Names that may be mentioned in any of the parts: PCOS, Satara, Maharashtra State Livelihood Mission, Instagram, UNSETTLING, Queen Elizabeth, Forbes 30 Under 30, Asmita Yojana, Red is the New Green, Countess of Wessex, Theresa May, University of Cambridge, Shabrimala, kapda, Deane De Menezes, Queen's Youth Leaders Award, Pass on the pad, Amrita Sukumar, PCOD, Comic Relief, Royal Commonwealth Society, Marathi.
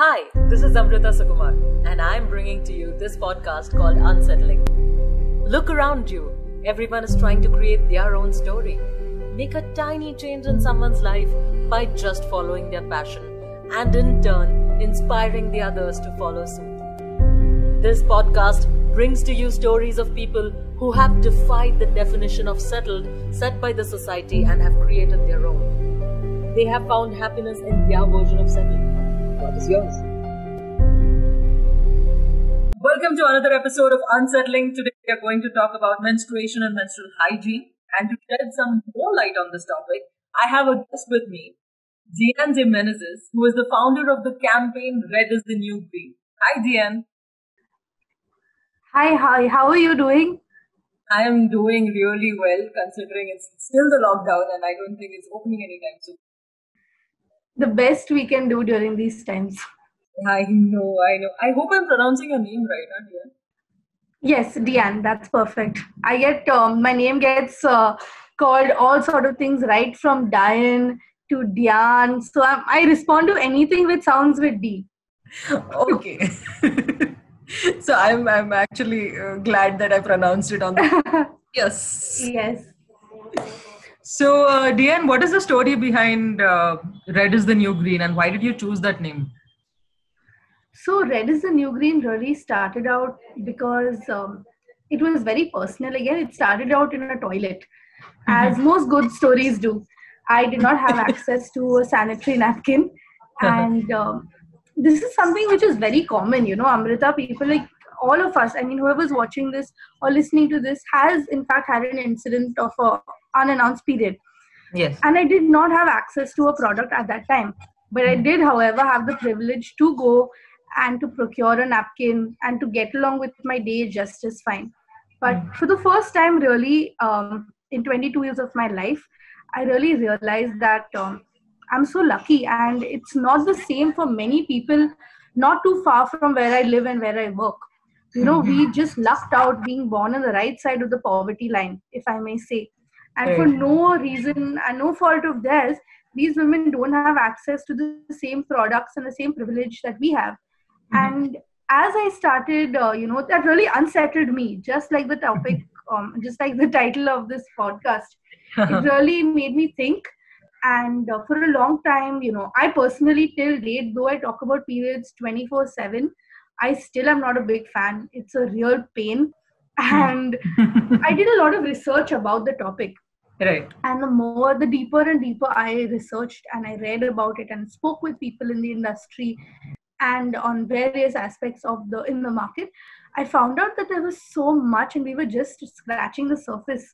Hi, this is Amrita Sukumar, and I'm bringing to you this podcast called Unsettling. Look around you. Everyone is trying to create their own story. Make a tiny change in someone's life by just following their passion and in turn, inspiring the others to follow suit. This podcast brings to you stories of people who have defied the definition of settled set by the society and have created their own. They have found happiness in their version of settled. What is yours? Welcome to another episode of Unsettling. Today we are going to talk about menstruation and menstrual hygiene. And to shed some more light on this topic, I have a guest with me, Deane De Menezes, who is the founder of the campaign Red is the New Green. Hi, Deane. Hi. How are you doing? I am doing really well, considering it's still the lockdown and I don't think it's opening anytime soon. The best we can do during these times. I know. I hope I'm pronouncing your name right, aren't you? Yes, Deane, that's perfect. I get my name gets called all sort of things, right from Diane to Deane. So I respond to anything which sounds with D. Okay. So I'm actually glad that I pronounced it on the Yes. Yes. So, Deane, what is the story behind Red is the New Green and why did you choose that name? So, Red is the New Green really started out because it was very personal. Again, it started out in a toilet, as most good stories do. I did not have access to a sanitary napkin. And this is something which is very common, you know, Amrita, people like all of us, I mean, whoever's watching this or listening to this has in fact had an incident of a unannounced period. Yes. And I did not have access to a product at that time. But I did, however, have the privilege to go and to procure a napkin and to get along with my day just as fine. But for the first time really, in 22 years of my life, I really realized that I'm so lucky, and it's not the same for many people, not too far from where I live and where I work. You know, we just lucked out being born on the right side of the poverty line, if I may say. And for no reason and no fault of theirs, these women don't have access to the same products and the same privilege that we have. And as I started, that really unsettled me, just like the topic, just like the title of this podcast. It really made me think. And for a long time, you know, I personally till date, though I talk about periods 24/7, I still am not a big fan. It's a real pain. And I did a lot of research about the topic. Right. And the deeper and deeper I researched and I read about it and spoke with people in the industry and on various aspects of in the market, I found out that there was so much and we were just scratching the surface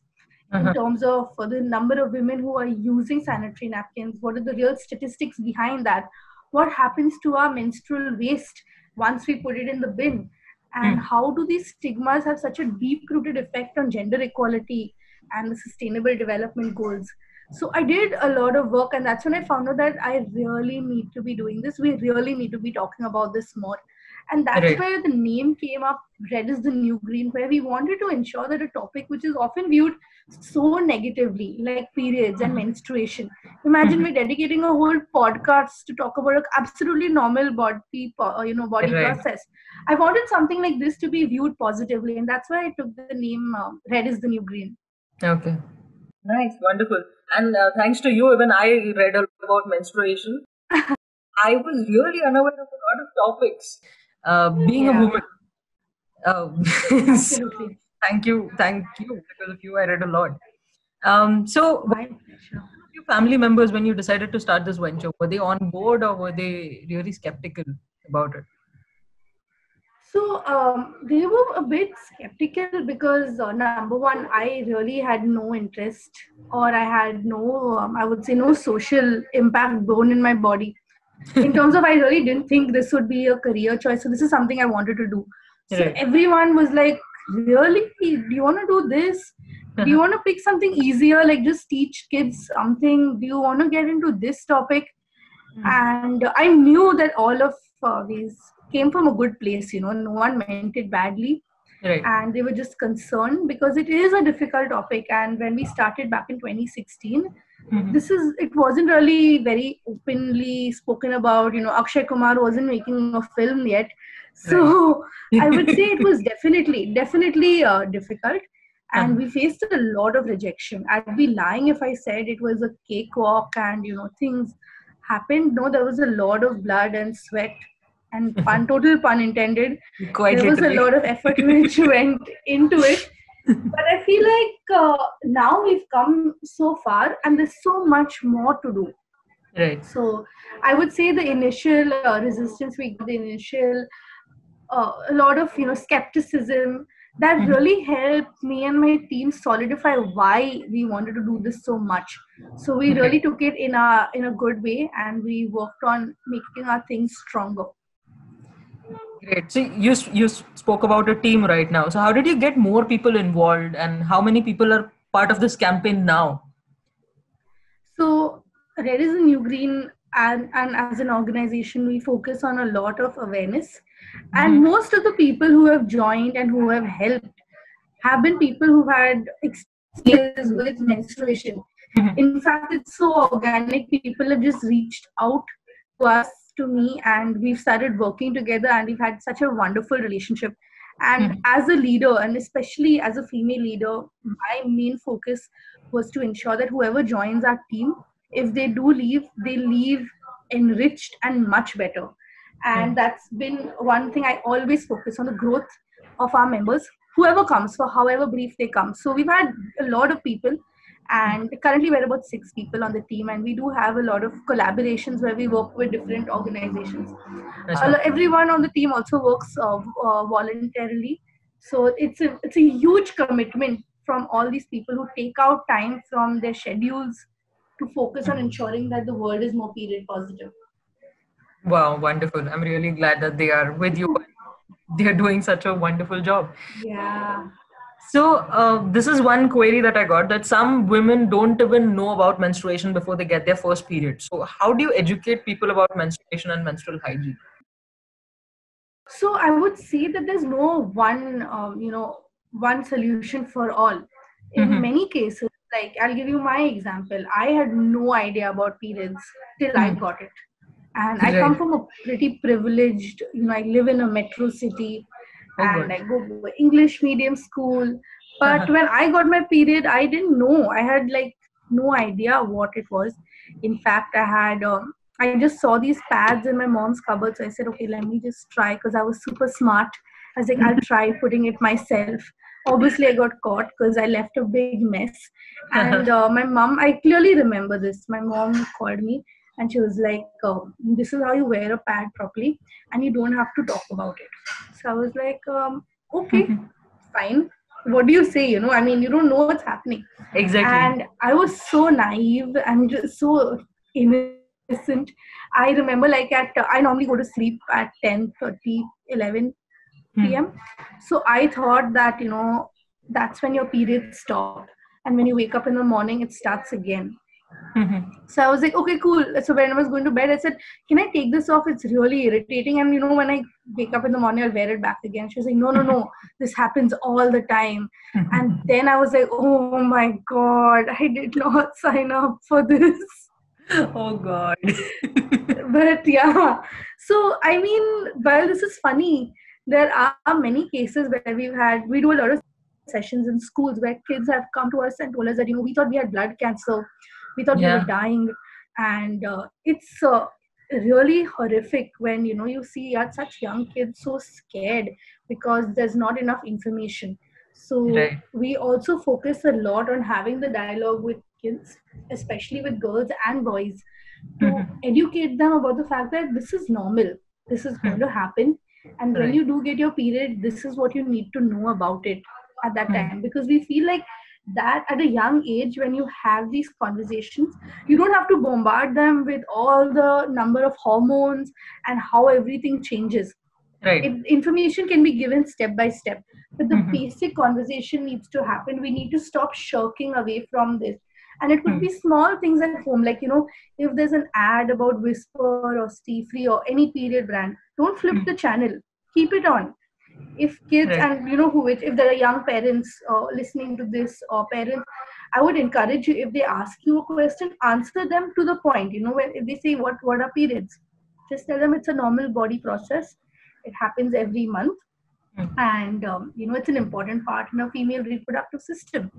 in terms of the number of women who are using sanitary napkins. What are the real statistics behind that? What happens to our menstrual waste once we put it in the bin? And how do these stigmas have such a deep-rooted effect on gender equality and the sustainable development goals? So I did a lot of work, and that's when I found out that I really need to be doing this. We really need to be talking about this more. And that's where the name came up, Red is the New Green, where we wanted to ensure that a topic which is often viewed so negatively, like periods and menstruation. Imagine we're dedicating a whole podcast to talk about an absolutely normal body process. I wanted something like this to be viewed positively, and that's why I took the name Red is the New Green. Okay. Nice, wonderful. And thanks to you, even I read a lot about menstruation. I was really unaware of a lot of topics. Being a woman. Absolutely. Thank you. Because of you, I read a lot. So, your family members, when you decided to start this venture, were they on board or were they really skeptical about it? So, they were a bit skeptical because, number one, I really had no interest, or I had no social impact born in my body. In terms of, I really didn't think this would be a career choice. So this is something I wanted to do. So everyone was like, really? Do you want to do this? Do you want to pick something easier? Like just teach kids something. Do you want to get into this topic? And I knew that all of these came from a good place. You know, no one meant it badly. And they were just concerned because it is a difficult topic. And when we started back in 2016, Mm-hmm. It wasn't really very openly spoken about. You know, Akshay Kumar wasn't making a film yet. So I would say it was definitely difficult. And we faced a lot of rejection. I'd be lying if I said it was a cakewalk and, you know, things happened. No, there was a lot of blood and sweat and pun, total pun intended. There was a lot of effort which went into it. But I feel like now we've come so far and there's so much more to do. Right. So I would say the initial resistance, a lot of, you know, skepticism, that really helped me and my team solidify why we wanted to do this so much. So we really took it in a good way, and we worked on making our things stronger. Great. So you spoke about a team right now. So how did you get more people involved, and how many people are part of this campaign now? So Red is the New Green, and as an organization, we focus on a lot of awareness. And most of the people who have joined and who have helped have been people who've had experiences with menstruation. In fact, it's so organic. People have just reached out to us, to me, and we've started working together, and we've had such a wonderful relationship. And as a leader, and especially as a female leader, my main focus was to ensure that whoever joins our team, if they do leave, they leave enriched and much better. And that's been one thing. I always focus on the growth of our members, whoever comes, for however brief they come. So we've had a lot of people, and currently we're about 6 people on the team, and we do have a lot of collaborations where we work with different organizations. Everyone on the team also works voluntarily. So it's a huge commitment from all these people who take out time from their schedules to focus on ensuring that the world is more period positive. Wow, wonderful. I'm really glad that they are with you. They're doing such a wonderful job. Yeah. So this is one query that I got, that some women don't even know about menstruation before they get their first period. So how do you educate people about menstruation and menstrual hygiene? So I would say that there's no one, one solution for all. In many cases, like I'll give you my example. I had no idea about periods till I got it. And I come from a pretty privileged, you know, I live in a metro city and I go to English medium school. But when I got my period, I didn't know. I had like no idea what it was. In fact, I had, I just saw these pads in my mom's cupboard. So I said, okay, let me just try, because I was super smart. I was like, I'll try putting it myself. Obviously, I got caught because I left a big mess. And my mom, I clearly remember this. My mom called me. And she was like, this is how you wear a pad properly, and you don't have to talk about it. So I was like, okay, fine. What do you say? You know, I mean, you don't know what's happening. Exactly. And I was so naive and just so innocent. I remember, like, I normally go to sleep at 10:30, 11 p.m. So I thought that, you know, that's when your period stopped. And when you wake up in the morning, it starts again. So I was like, okay, cool. So when I was going to bed, I said, can I take this off? It's really irritating. And, you know, when I wake up in the morning, I'll wear it back again. She was like, no, this happens all the time. And then I was like, oh my God, I did not sign up for this. Oh God. But yeah, so I mean, while this is funny, there are many cases where we do a lot of sessions in schools where kids have come to us and told us that, you know, we thought we had blood cancer. We thought we were dying, and it's really horrific when, you know, you see such young kids so scared because there's not enough information. So we also focus a lot on having the dialogue with kids, especially with girls and boys, to educate them about the fact that this is normal. This is going to happen. And when you do get your period, this is what you need to know about it at that time, because we feel like that at a young age, when you have these conversations, you don't have to bombard them with all the number of hormones and how everything changes. Information can be given step by step, but the basic conversation needs to happen. We need to stop shirking away from this, and it could be small things at home, like, you know, if there's an ad about Whisper or Stay Free or any period brand, don't flip the channel, keep it on. If kids and, you know, if there are young parents listening to this, or parents, I would encourage you, if they ask you a question, answer them to the point. You know, if they say, what are periods? Just tell them it's a normal body process. It happens every month. Mm-hmm. And, you know, it's an important part in a female reproductive system.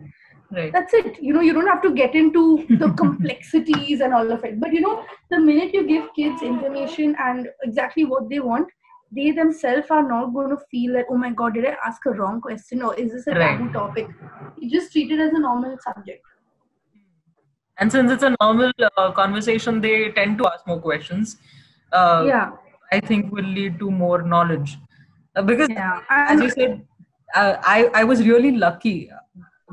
Right. That's it. You know, you don't have to get into the complexities and all of it. But, you know, the minute you give kids information and exactly what they want, they themselves are not going to feel that, oh my God, did I ask a wrong question? Or is this a taboo topic? You just treat it as a normal subject. And since it's a normal conversation, they tend to ask more questions. I think will lead to more knowledge. Because as you said, I was really lucky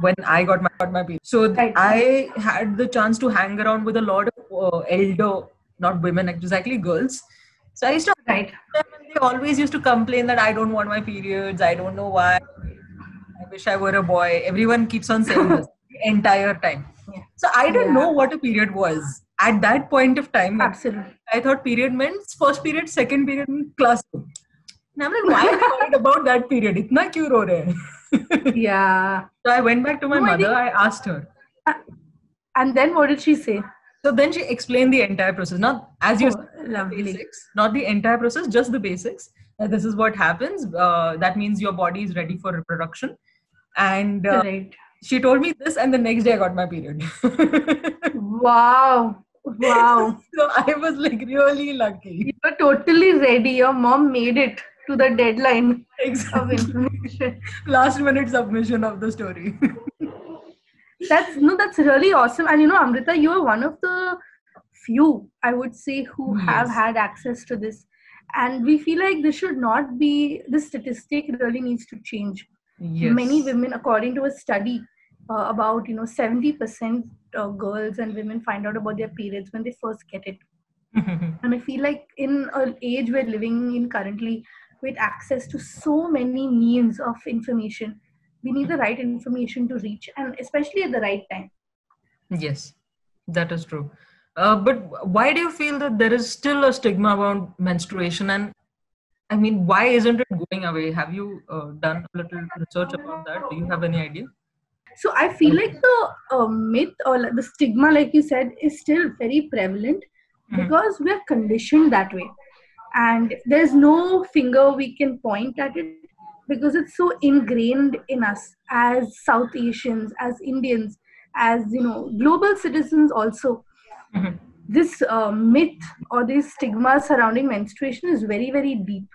when I got my period. So I had the chance to hang around with a lot of elder, not women, exactly girls. So I used to hang them and they always used to complain that I don't want my periods. I don't know why. I wish I were a boy. Everyone keeps on saying this the entire time. Yeah. So I didn't know what a period was at that point of time. Absolutely. I thought period meant first period, second period, classroom. And I'm like, why are you worried about that period? Itna kyun ro rahe hai? Yeah. So I went back to my mother. I asked her. And then what did she say? So then she explained the entire process. Not as you said, basics, not the entire process, just the basics. That this is what happens. That means your body is ready for reproduction. And she told me this, and the next day I got my period. Wow. Wow. So I was like really lucky. You were totally ready. Your mom made it to the deadline of information. Last minute submission of the story. That's really awesome. And you know, Amrita, you are one of the few, I would say, who have had access to this. And we feel like this should not be, this statistic really needs to change. Yes. Many women, according to a study, about, you know, 70% girls and women find out about their periods when they first get it. And I feel like in an age we're living in currently with access to so many means of information, we need the right information to reach, and especially at the right time. Yes, that is true. But why do you feel that there is still a stigma around menstruation? And I mean, why isn't it going away? Have you done a little research about that? Do you have any idea? So I feel like the myth or the stigma, like you said, is still very prevalent because we're conditioned that way. And there's no finger we can point at it, because it's so ingrained in us as South Asians, as Indians, as, you know, global citizens also. Mm-hmm. This myth or this stigma surrounding menstruation is very, very deep.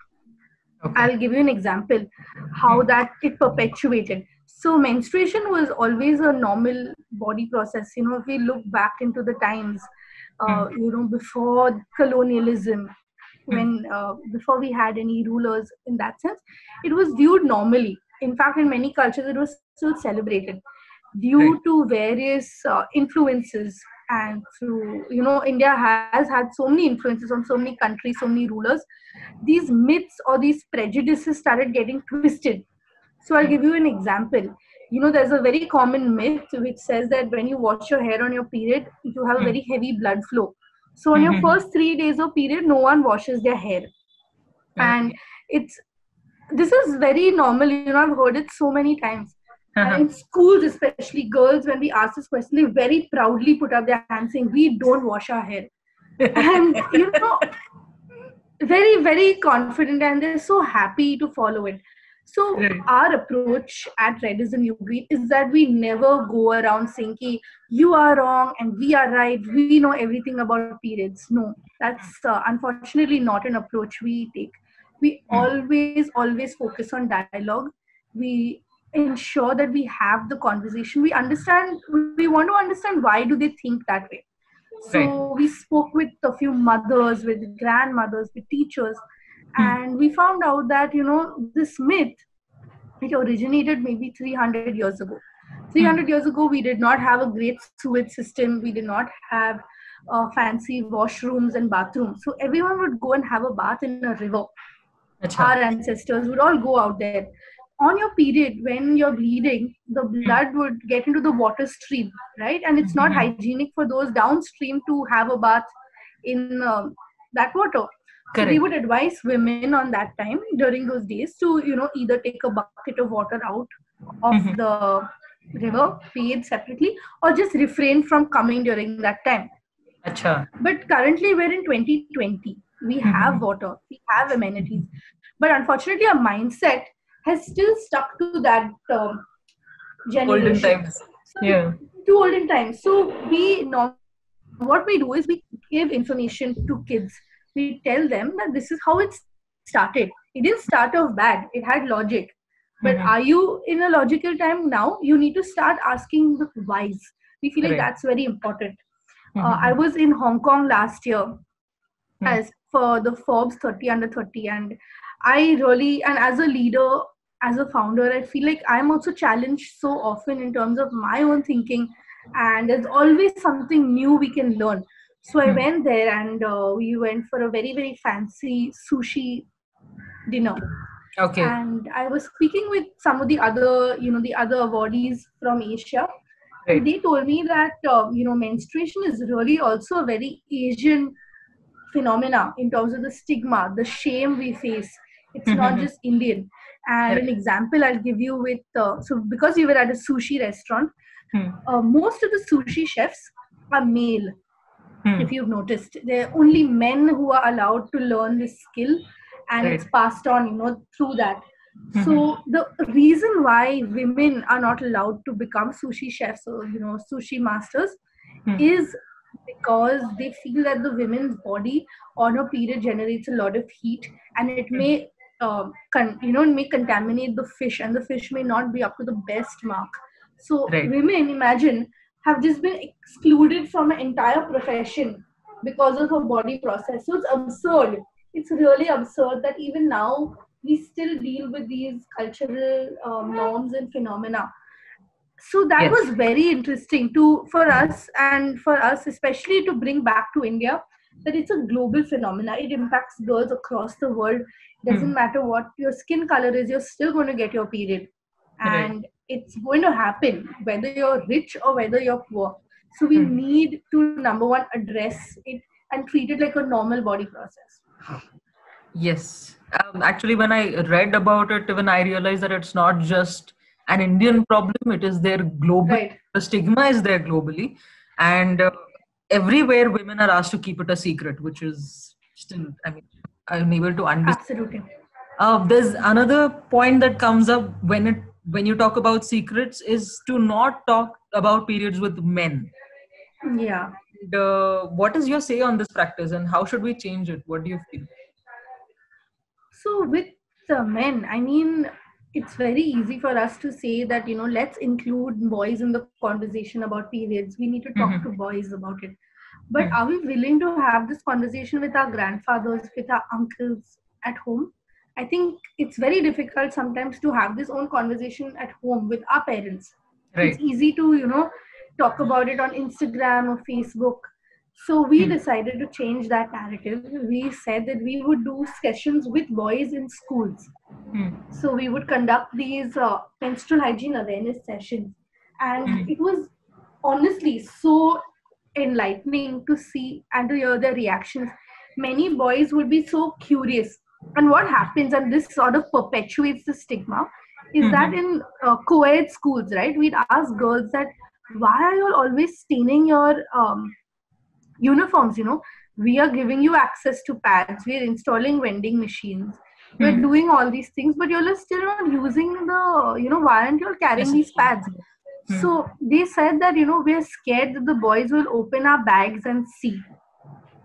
Okay. I'll give you an example, how that it perpetuated. So menstruation was always a normal body process. You know, if we look back into the times, you know, before colonialism, when before we had any rulers in that sense, it was viewed normally. In fact, in many cultures, it was still celebrated due to various influences. And through, you know, India has had so many influences on so many countries, so many rulers. These myths or these prejudices started getting twisted. So I'll give you an example. You know, there's a very common myth which says that when you wash your hair on your period, you have a very heavy blood flow. So on your first 3 days of period, no one washes their hair. And this is very normal. You know, I've heard it so many times. And in schools, especially girls, when we ask this question, they very proudly put up their hands saying, we don't wash our hair. And, you know, very, very confident, and they're so happy to follow it. So our approach at Red is the New Green is that we never go around saying, hey, you are wrong and we are right. We know everything about periods. No, that's unfortunately not an approach we take. We always focus on dialogue. We ensure that we have the conversation. We understand, we want to understand why do they think that way. So we spoke with a few mothers, with grandmothers, with teachers. And we found out that, you know, this myth, it originated maybe 300 years ago. 300 years ago, we did not have a great sewage system. We did not have fancy washrooms and bathrooms. So everyone would go and have a bath in a river. Achha. Our ancestors would all go out there. On your period, when you're bleeding, the blood would get into the water stream, right? And it's not hygienic for those downstream to have a bath in that water. So we would advise women on that time during those days to, you know, either take a bucket of water out of the river, bathe separately, or just refrain from coming during that time. Achha. But currently we're in 2020. We have water, we have amenities, but unfortunately our mindset has still stuck to that generation. Olden times. So yeah. To olden times. So we know what we do is we give information to kids. We tell them that this is how it started. It didn't start off bad. It had logic. But are you in a logical time now? You need to start asking the whys. We feel like that's very important. I was in Hong Kong last year as for the Forbes 30 Under 30. And I really, and as a leader, as a founder, I feel like I'm also challenged so often in terms of my own thinking. And there's always something new we can learn. So I went there and we went for a very, very fancy sushi dinner. Okay. And I was speaking with some of the other, you know, the other awardees from Asia. Right. They told me that, you know, menstruation is really also a very Asian phenomena in terms of the stigma, the shame we face. It's not just Indian. And an example I'll give you with, so because we were at a sushi restaurant, most of the sushi chefs are male. If you've noticed, they're only men who are allowed to learn this skill. And it's passed on, you know, through that. So the reason why women are not allowed to become sushi chefs or, you know, sushi masters is because they feel that the women's body on her period generates a lot of heat, and it may, it may contaminate the fish, and the fish may not be up to the best mark. So women, imagine, have just been excluded from an entire profession because of her body process. So it's absurd. It's really absurd that even now we still deal with these cultural norms and phenomena. So that was very interesting to for us, and for us especially to bring back to India, that it's a global phenomena. It impacts girls across the world. It doesn't matter what your skin color is, you're still going to get your period. And it's going to happen whether you're rich or whether you're poor. So we need to, number one, address it and treat it like a normal body process. Yes. Actually, when I read about it, even I realized that it's not just an Indian problem. It is there globally. The stigma is there globally. And everywhere women are asked to keep it a secret, which is still, I mean, I'm able to understand. Absolutely. There's another point that comes up when you talk about secrets is to not talk about periods with men. Yeah. And, what is your say on this practice, and how should we change it? What do you feel? So with men, I mean, it's very easy for us to say that, you know, let's include boys in the conversation about periods. We need to talk to boys about it. But are we willing to have this conversation with our grandfathers, with our uncles at home? I think it's very difficult sometimes to have this own conversation at home with our parents. It's easy to, you know, talk about it on Instagram or Facebook. So we decided to change that narrative. We said that we would do sessions with boys in schools. So we would conduct these menstrual hygiene awareness sessions. And it was honestly so enlightening to see and to hear their reactions. Many boys would be so curious. And what happens, and this sort of perpetuates the stigma, is that in co-ed schools, right, we'd ask girls that, why are you always staining your uniforms? You know, we are giving you access to pads, we are installing vending machines, we're doing all these things, but you're still not using the, you know, why aren't you carrying these pads? So they said that, you know, we're scared that the boys will open our bags and see.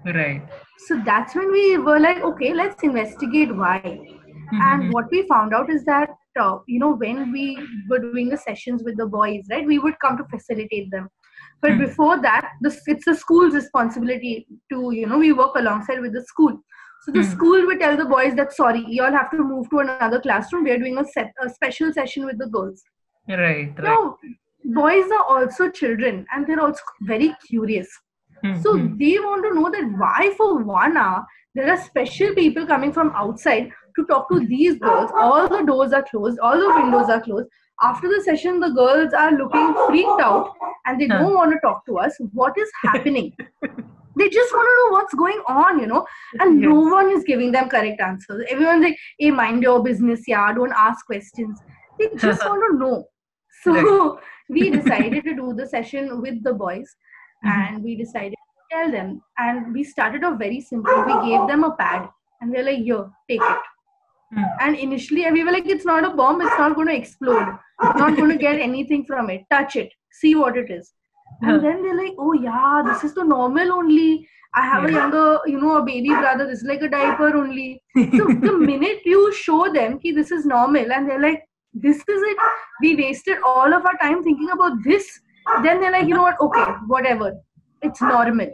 Right. So that's when we were like, okay, let's investigate why. And what we found out is that, you know, when we were doing the sessions with the boys, right, we would come to facilitate them. But before that, it's the school's responsibility to, you know, we work alongside with the school. So the school would tell the boys that, sorry, you all have to move to another classroom. We are doing a special session with the girls. Right. Now, boys are also children, and they're also very curious. So they want to know that why for 1 hour there are special people coming from outside to talk to these girls. All the doors are closed, all the windows are closed. After the session, the girls are looking freaked out and they don't want to talk to us. What is happening? They just want to know what's going on, you know, and no one is giving them correct answers. Everyone's like, hey, mind your business, yeah, don't ask questions. They just want to know. So we decided to do the session with the boys, and we decided to tell them. And we started off very simple. We gave them a pad and we were like, yo, take it. And initially we were like, it's not a bomb, it's not going to explode. You're not going to get anything from it. Touch it. See what it is. And then they're like, oh yeah, this is the normal only. I have a younger, a baby brother. This is like a diaper only. So the minute you show them that this is normal, and they're like, this is it. We wasted all of our time thinking about this. Then they're like, you know what? Okay, whatever. It's normal.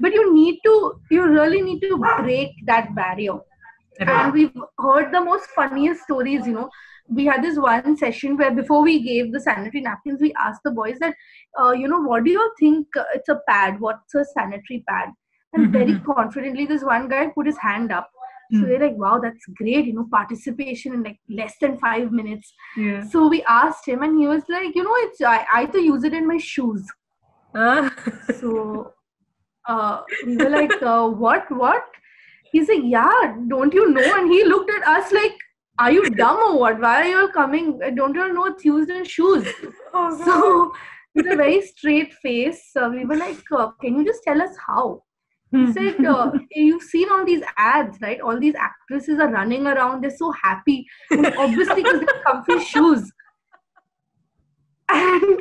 But you really need to break that barrier. And we've heard the most funniest stories, We had this one session where before we gave the sanitary napkins, we asked the boys that, what do you think it's a pad? What's a sanitary pad? And very confidently, this one guy put his hand up. So we're like, wow, that's great, participation in like less than 5 minutes. Yeah. So we asked him and he was like, it's I either use it in my shoes. So we were like, what? He's like, yeah, don't you know? And he looked at us like, are you dumb or what? Why are you all coming? Don't you all know it's used in shoes? So with a very straight face, we were like, can you just tell us how? He said, you've seen all these ads, right? All these actresses are running around. They're so happy. And obviously, because they're comfy shoes. And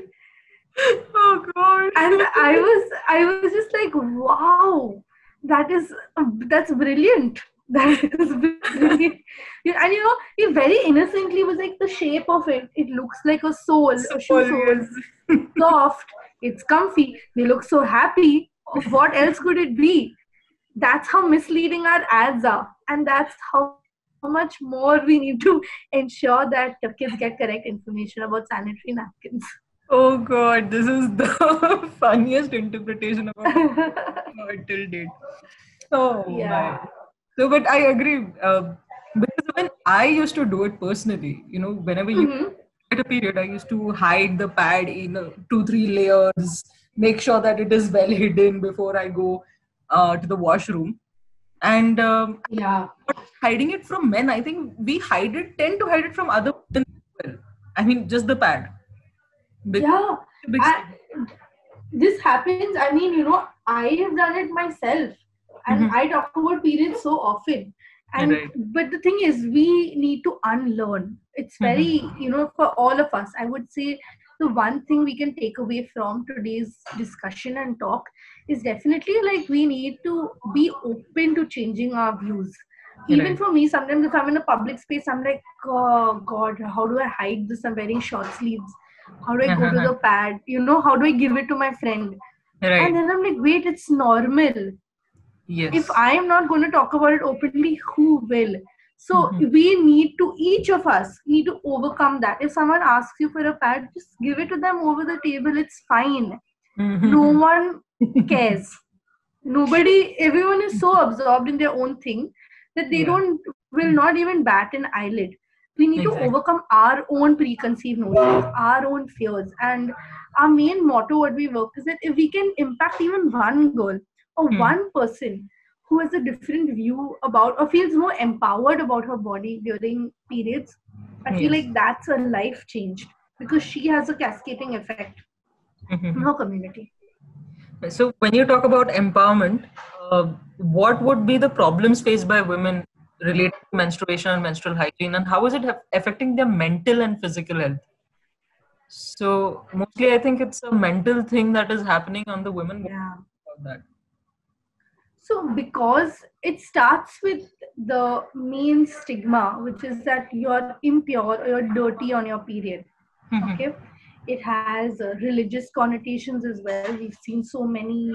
oh God. And I was just like, wow, that's brilliant. That is brilliant. And he very innocently was like, the shape of it. It looks like a sole, a shoe sole. Soft. It's comfy. They look so happy. What else could it be? That's how misleading our ads are, and that's how much more we need to ensure that the kids get correct information about sanitary napkins. Oh God, this is the funniest interpretation about till date. Oh yeah. My. So, but I agree because when I used to do it personally, whenever you get a period, I used to hide the pad in 2-3 layers. Make sure that it is well hidden before I go to the washroom. And hiding it from men, I think we tend to hide it from other women as well. I mean, just the pad. This happens. I mean, I have done it myself. And I talk about periods so often. And But the thing is, we need to unlearn. It's very, for all of us, I would say, the one thing we can take away from today's discussion and talk is definitely like we need to be open to changing our views. Even for me, sometimes if I'm in a public space, I'm like, oh God, how do I hide this? I'm wearing short sleeves. How do I go to the pad? How do I give it to my friend? And then I'm like, wait, it's normal. Yes. If I'm not going to talk about it openly, who will? So we need to, each of us need to overcome that. If someone asks you for a pad, just give it to them over the table. It's fine. No one cares. Everyone is so absorbed in their own thing that they will not even bat an eyelid. We need to overcome our own preconceived notions, our own fears. And our main motto, what we work is that if we can impact even one girl or one person who has a different view about or feels more empowered about her body during periods, I feel like that's a life change because she has a cascading effect in her community. So when you talk about empowerment, what would be the problems faced by women related to menstruation and menstrual hygiene, and how is it affecting their mental and physical health? So mostly I think it's a mental thing that is happening on the women. Yeah. That. So because it starts with the main stigma, which is that you're impure or you're dirty on your period. Okay, it has religious connotations as well. We've seen so many,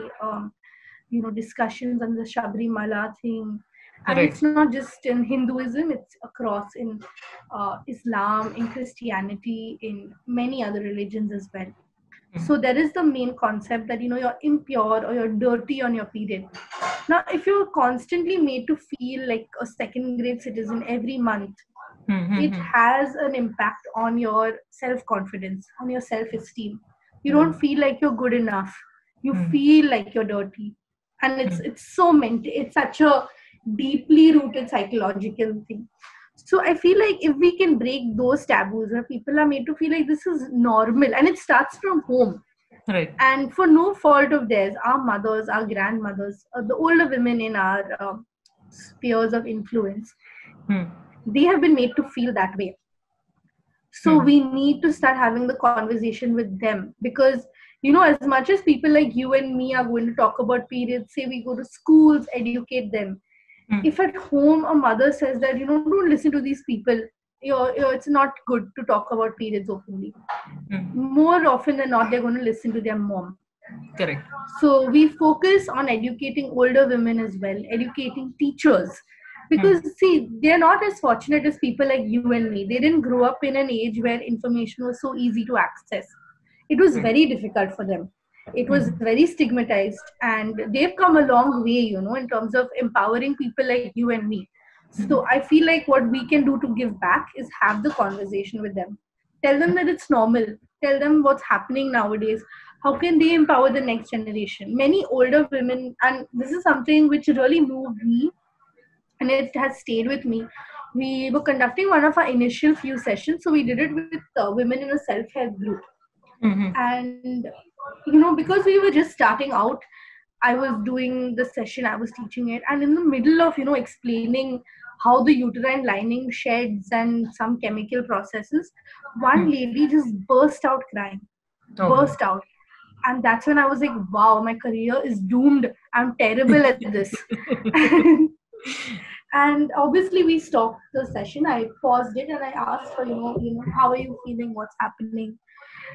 discussions on the Shabrimala thing. And it's not just in Hinduism, it's across in Islam, in Christianity, in many other religions as well. So there is the main concept that, you're impure or you're dirty on your period. Now, if you're constantly made to feel like a second-grade citizen every month, it has an impact on your self-confidence, on your self-esteem. You don't feel like you're good enough. You feel like you're dirty. And it's so mental. It's such a deeply rooted psychological thing. So I feel like if we can break those taboos where people are made to feel like this is normal, and it starts from home. Right. And for no fault of theirs, our mothers, our grandmothers, the older women in our spheres of influence, they have been made to feel that way. So we need to start having the conversation with them, because, you know, as much as people like you and me are going to talk about periods, say we go to schools, educate them. If at home a mother says that, you know, don't listen to these people, it's not good to talk about periods openly. More often than not, they're going to listen to their mom. Correct. So we focus on educating older women as well, educating teachers. Because, see, they're not as fortunate as people like you and me. They didn't grow up in an age where information was so easy to access. It was very difficult for them. It was very stigmatized, and they've come a long way, you know, in terms of empowering people like you and me. So I feel like what we can do to give back is have the conversation with them. Tell them that it's normal. Tell them what's happening nowadays. How can they empower the next generation? Many older women, and this is something which really moved me, and it has stayed with me. We were conducting one of our initial few sessions. So we did it with women in a self-help group. And, you know, because we were just starting out, I was doing the session, I was teaching it. And in the middle of, you know, explaining how the uterine lining sheds and some chemical processes, one lady just burst out crying, burst out. And that's when I was like, wow, my career is doomed. I'm terrible at this. And obviously we stopped the session. I paused it and I asked her, you know, how are you feeling? What's happening?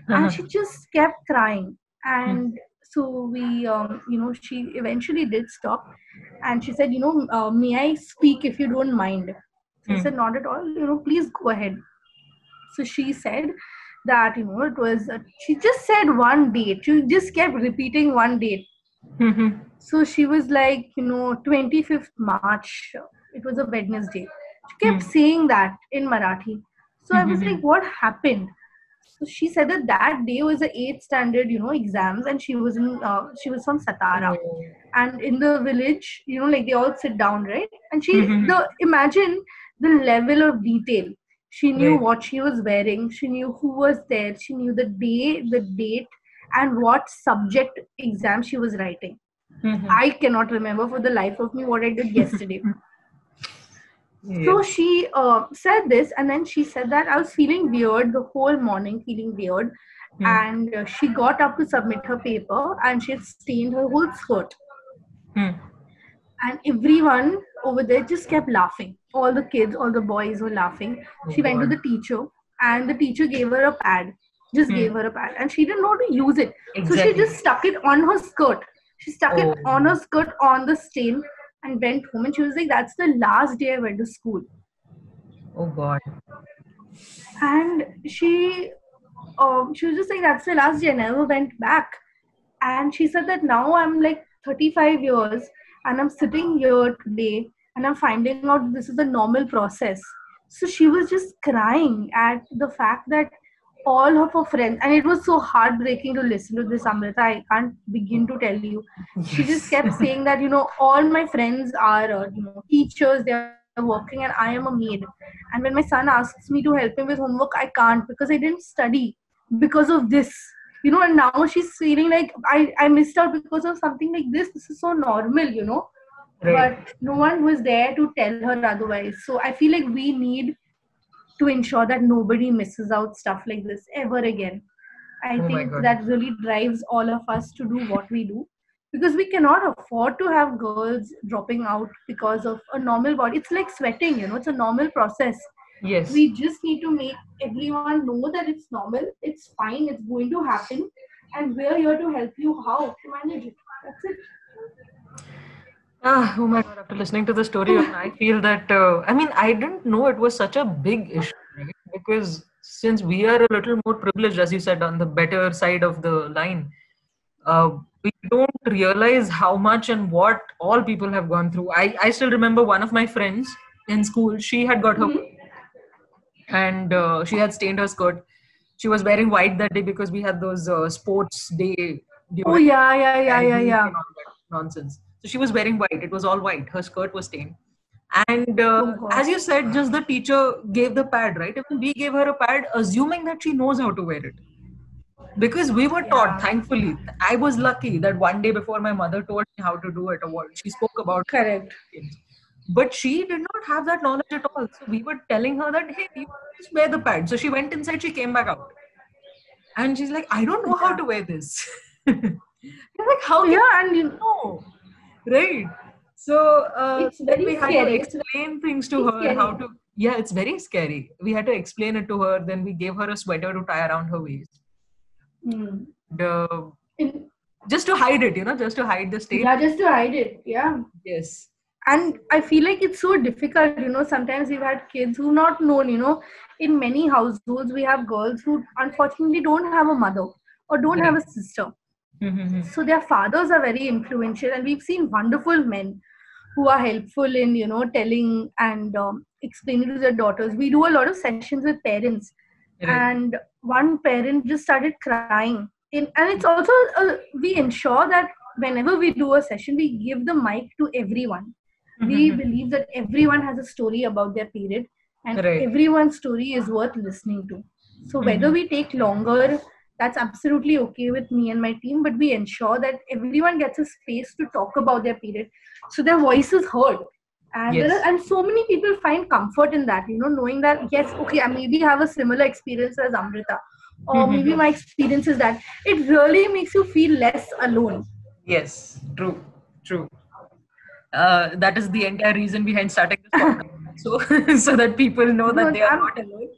And she just kept crying. And so we, you know, she eventually did stop. And she said, you know, may I speak if you don't mind? So I said, not at all. You know, please go ahead. So she said that, you know, it was, she just said one date. She just kept repeating one date. So she was like, you know, 25th March. It was a Wednesday. She kept saying that in Marathi. So I was like, what happened? So she said that that day was the 8th standard, you know, exams, and she was from Satara. And in the village, you know, like they all sit down, right? And she, imagine the level of detail. She knew what she was wearing. She knew who was there. She knew the day, the date, and what subject exam she was writing. I cannot remember for the life of me what I did yesterday. So she said this, and then she said that I was feeling weird the whole morning, feeling weird. And she got up to submit her paper, and she had stained her whole skirt. And everyone over there just kept laughing. All the kids, all the boys were laughing. She went to the teacher, and the teacher gave her a pad. Just gave her a pad, and she didn't know how to use it. Exactly. So she just stuck it on her skirt. She stuck it on her skirt, on the stain, and went home. And she was like, that's the last day I went to school. Oh God. And she was just like, that's the last day. I never went back. And she said that now I'm like 35 years and I'm sitting here today and I'm finding out this is a normal process. So she was just crying at the fact that all of her friends, and it was so heartbreaking to listen to this, Amrita. I can't begin to tell you. She just kept saying that, you know, all my friends are, you know, teachers, they're working, and I am a maid. And when my son asks me to help him with homework, I can't because I didn't study because of this, you know. And now she's feeling like I missed out because of something like this. This is so normal, you know, but no one was there to tell her otherwise. So I feel like we need to ensure that nobody misses out stuff like this ever again. I think that really drives all of us to do what we do, because we cannot afford to have girls dropping out because of a normal body. It's like sweating, you know, it's a normal process. Yes. We just need to make everyone know that it's normal, it's fine, it's going to happen, and we're here to help you how to manage it. That's it. Ah, oh my God, after listening to the story, I feel that, I mean, I didn't know it was such a big issue, right? Because since we are a little more privileged, as you said, on the better side of the line, we don't realize how much and what all people have gone through. I still remember one of my friends in school, she had got her and she had stained her skirt. She was wearing white that day because we had those sports day. Oh, yeah, yeah, yeah, yeah, yeah. Nonsense. So she was wearing white. It was all white. Her skirt was stained. And as you said, just the teacher gave the pad, right? Even we gave her a pad, assuming that she knows how to wear it. Because we were taught, thankfully. I was lucky that one day before my mother told me how to do it, or she spoke about it. But she did not have that knowledge at all. So we were telling her that, hey, you just wear the pad. So she went inside, she came back out. And she's like, I don't know how to wear this. You're like, how? Yeah, and you know. Right. So then we had to explain things to her, how to, yeah, it's very scary. We had to explain it to her. Then we gave her a sweater to tie around her waist. Mm. And, just to hide it, you know, just to hide the stain. Yeah, just to hide it. Yeah. Yes. And I feel like it's so difficult, you know, sometimes we've had kids who've not known, you know, in many households, we have girls who unfortunately don't have a mother or don't have a sister. Mm-hmm. So their fathers are very influential, and we've seen wonderful men who are helpful in, you know, telling and explaining to their daughters. We do a lot of sessions with parents, and one parent just started crying. And it's also, we ensure that whenever we do a session, we give the mic to everyone. Mm-hmm. We believe that everyone has a story about their period, and everyone's story is worth listening to. So whether we take longer, that's absolutely okay with me and my team, but we ensure that everyone gets a space to talk about their period. So their voice is heard. And, and so many people find comfort in that, you know, knowing that, yes, okay, I maybe have a similar experience as Amrita, or maybe my experience is that. It really makes you feel less alone. Yes, true, true. That is the entire reason behind starting this podcast. So that people know that they are not alone.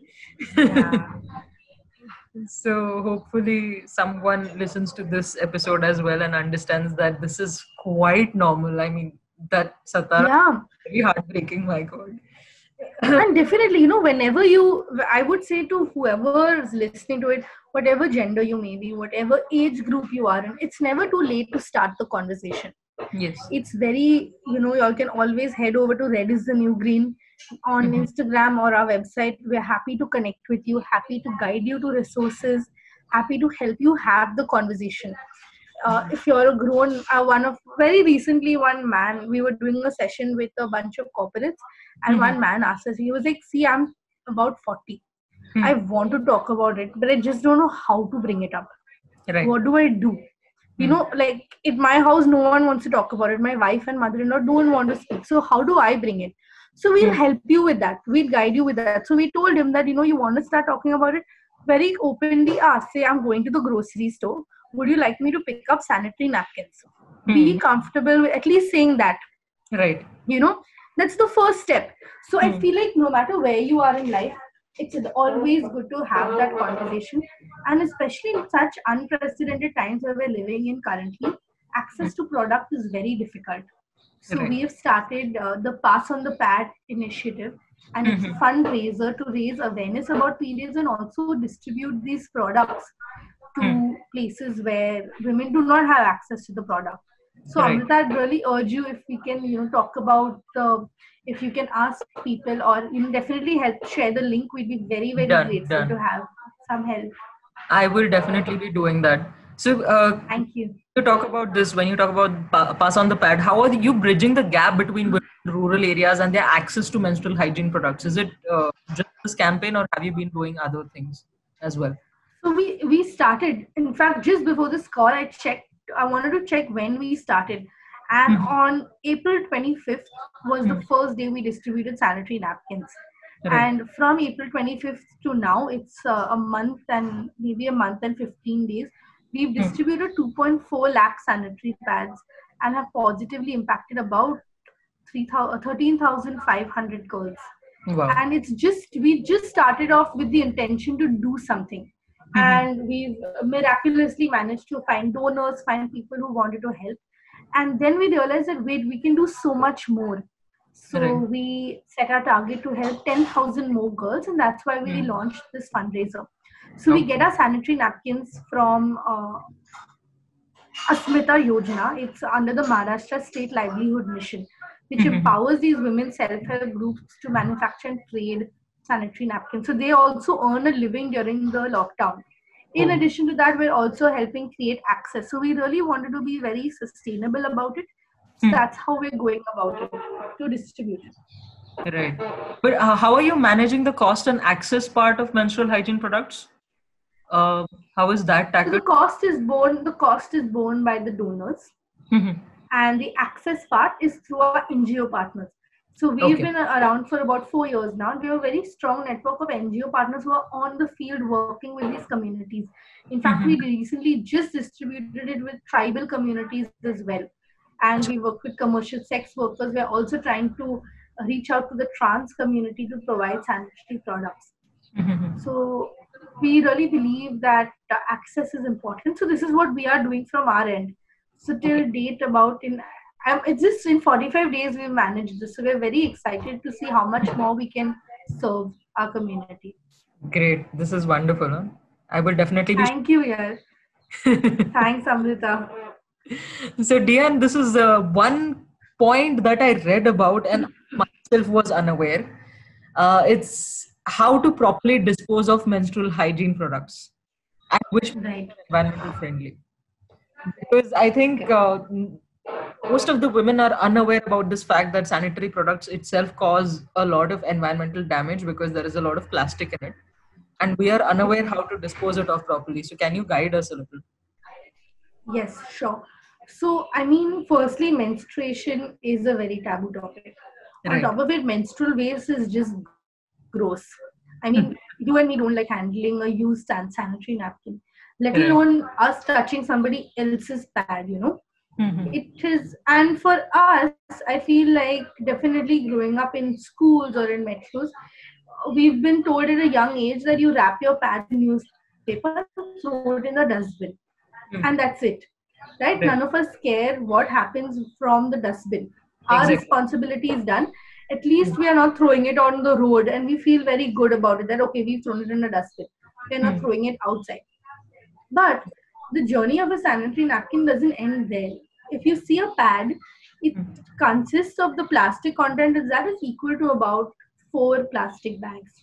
So hopefully someone listens to this episode as well and understands that this is quite normal. I mean, that Satara is very heartbreaking, my God. And definitely, you know, whenever you, I would say to whoever is listening to it, whatever gender you may be, whatever age group you are in, it's never too late to start the conversation. Yes. It's very, you know, y'all can always head over to Red is the New Green on Instagram or our website. We're happy to connect with you, happy to guide you to resources, happy to help you have the conversation. If you're a grown, very recently one man, we were doing a session with a bunch of corporates, and one man asked us, he was like, see, I'm about 40. I want to talk about it, but I just don't know how to bring it up. Right. What do I do? You know, like in my house, no one wants to talk about it. My wife and mother-in-law don't want to speak. So how do I bring it? So we'll help you with that. We'll guide you with that. So we told him that, you know, you want to start talking about it, very openly ask, say, I'm going to the grocery store. Would you like me to pick up sanitary napkins? Be comfortable with at least saying that. Right. You know, that's the first step. So I feel like no matter where you are in life, it's always good to have that conversation, and especially in such unprecedented times where we're living in currently, access to product is very difficult. So we have started the Pass on the Pad initiative, and it's a fundraiser to raise awareness about periods and also distribute these products to places where women do not have access to the product. So Amrita, I'd really urge you if we can, you know, talk about the, if you can ask people or you definitely help share the link. We'd be very, very grateful to have some help. I will definitely be doing that. So thank you. To talk about this, when you talk about Pass on the Pad, how are you bridging the gap between rural areas and their access to menstrual hygiene products? Is it just this campaign, or have you been doing other things as well? So we started, in fact, just before this call, I checked. I wanted to check when we started, and on April 25th was the first day we distributed sanitary napkins, and from April 25th to now, it's a month and 15 days. We've distributed 2.4 lakh sanitary pads and have positively impacted about 13,500 girls. Wow. And it's just, we just started off with the intention to do something. And we miraculously managed to find donors, find people who wanted to help. And then we realized that, wait, we can do so much more. So we set our target to help 10,000 more girls. And that's why we launched this fundraiser. So we get our sanitary napkins from Asmita Yojana. It's under the Maharashtra State Livelihood Mission, which empowers these women self-help groups to manufacture and trade sanitary napkins. So they also earn a living during the lockdown. In addition to that, we're also helping create access. So we really wanted to be very sustainable about it. So that's how we're going about it, to distribute it. Right. But how are you managing the cost and access part of menstrual hygiene products? How is that tackled? So the cost is borne. The cost is borne by the donors, and the access part is through our NGO partners. So we've been around for about 4 years now. We have a very strong network of NGO partners who are on the field working with these communities. In fact, we recently just distributed it with tribal communities as well. And we work with commercial sex workers. We're also trying to reach out to the trans community to provide sanitary products. So we really believe that access is important. So this is what we are doing from our end. So till date, about it's just in 45 days we've managed this. So we're very excited to see how much more we can serve our community. Great. This is wonderful. Huh? I will definitely be... Thank you, Yash. Thanks, Amrita. So, Deane, this is one point that I read about and myself was unaware. It's how to properly dispose of menstrual hygiene products and which are environmental friendly. Because I think most of the women are unaware about this fact that sanitary products itself cause a lot of environmental damage because there is a lot of plastic in it. And we are unaware how to dispose it of properly. So can you guide us a little? Yes, sure. So, I mean, firstly, menstruation is a very taboo topic. Right. On top of it, menstrual waste is just gross. I mean, you and me don't like handling a used sanitary napkin, let alone us touching somebody else's pad, you know. It is, and for us, I feel like definitely growing up in schools or in metros, we've been told at a young age that you wrap your pad in newspaper, throw it in the dustbin. And that's it, right? None of us care what happens from the dustbin. Our responsibility is done. At least we are not throwing it on the road, and we feel very good about it that, okay, we've thrown it in a dustbin. We're not throwing it outside. But the journey of a sanitary napkin doesn't end there. If you see a pad, it consists of the plastic content that is equal to about 4 plastic bags.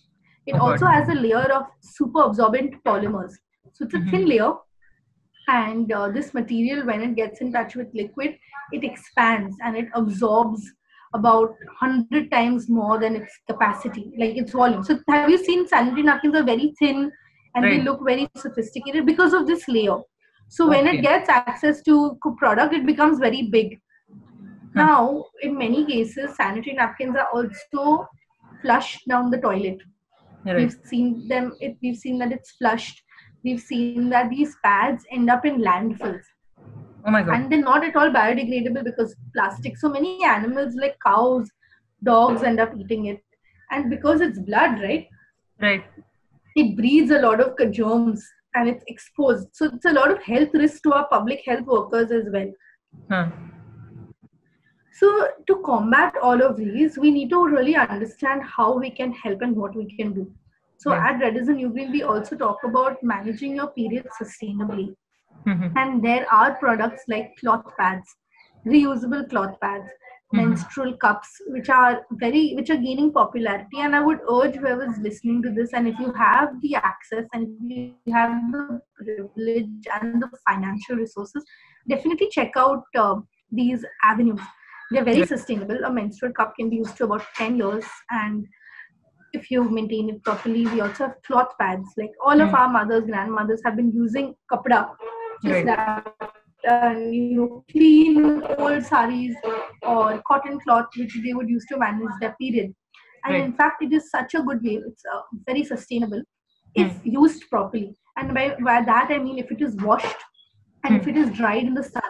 It also has a layer of super absorbent polymers. So it's a thin layer. And this material, when it gets in touch with liquid, it expands and it absorbs about 100 times more than its capacity, like its volume. So have you seen sanitary napkins are very thin and they look very sophisticated because of this layer. So when it gets access to product, it becomes very big. Now, in many cases, sanitary napkins are also flushed down the toilet. We've seen them. We've seen that it's flushed. We've seen that these pads end up in landfills. Oh my God. And they're not at all biodegradable because plastic. So many animals like cows, dogs end up eating it. And because it's blood, right? Right. It breeds a lot of germs and it's exposed. So it's a lot of health risk to our public health workers as well. Huh. So to combat all of these, we need to really understand how we can help and what we can do. So at Red is the New Green, we also talk about managing your period sustainably. And there are products like cloth pads, reusable cloth pads, menstrual cups, which are gaining popularity. And I would urge whoever's listening to this, and if you have the access and if you have the privilege and the financial resources, definitely check out these avenues. They're very sustainable. A menstrual cup can be used to about 10 years and if you maintain it properly. We also have cloth pads. Like all of our mothers, grandmothers have been using kapda. Just clean old saris or cotton cloth, which they would use to manage their period. And in fact, it is such a good way. It's very sustainable if used properly. And by that, I mean if it is washed and if it is dried in the sun.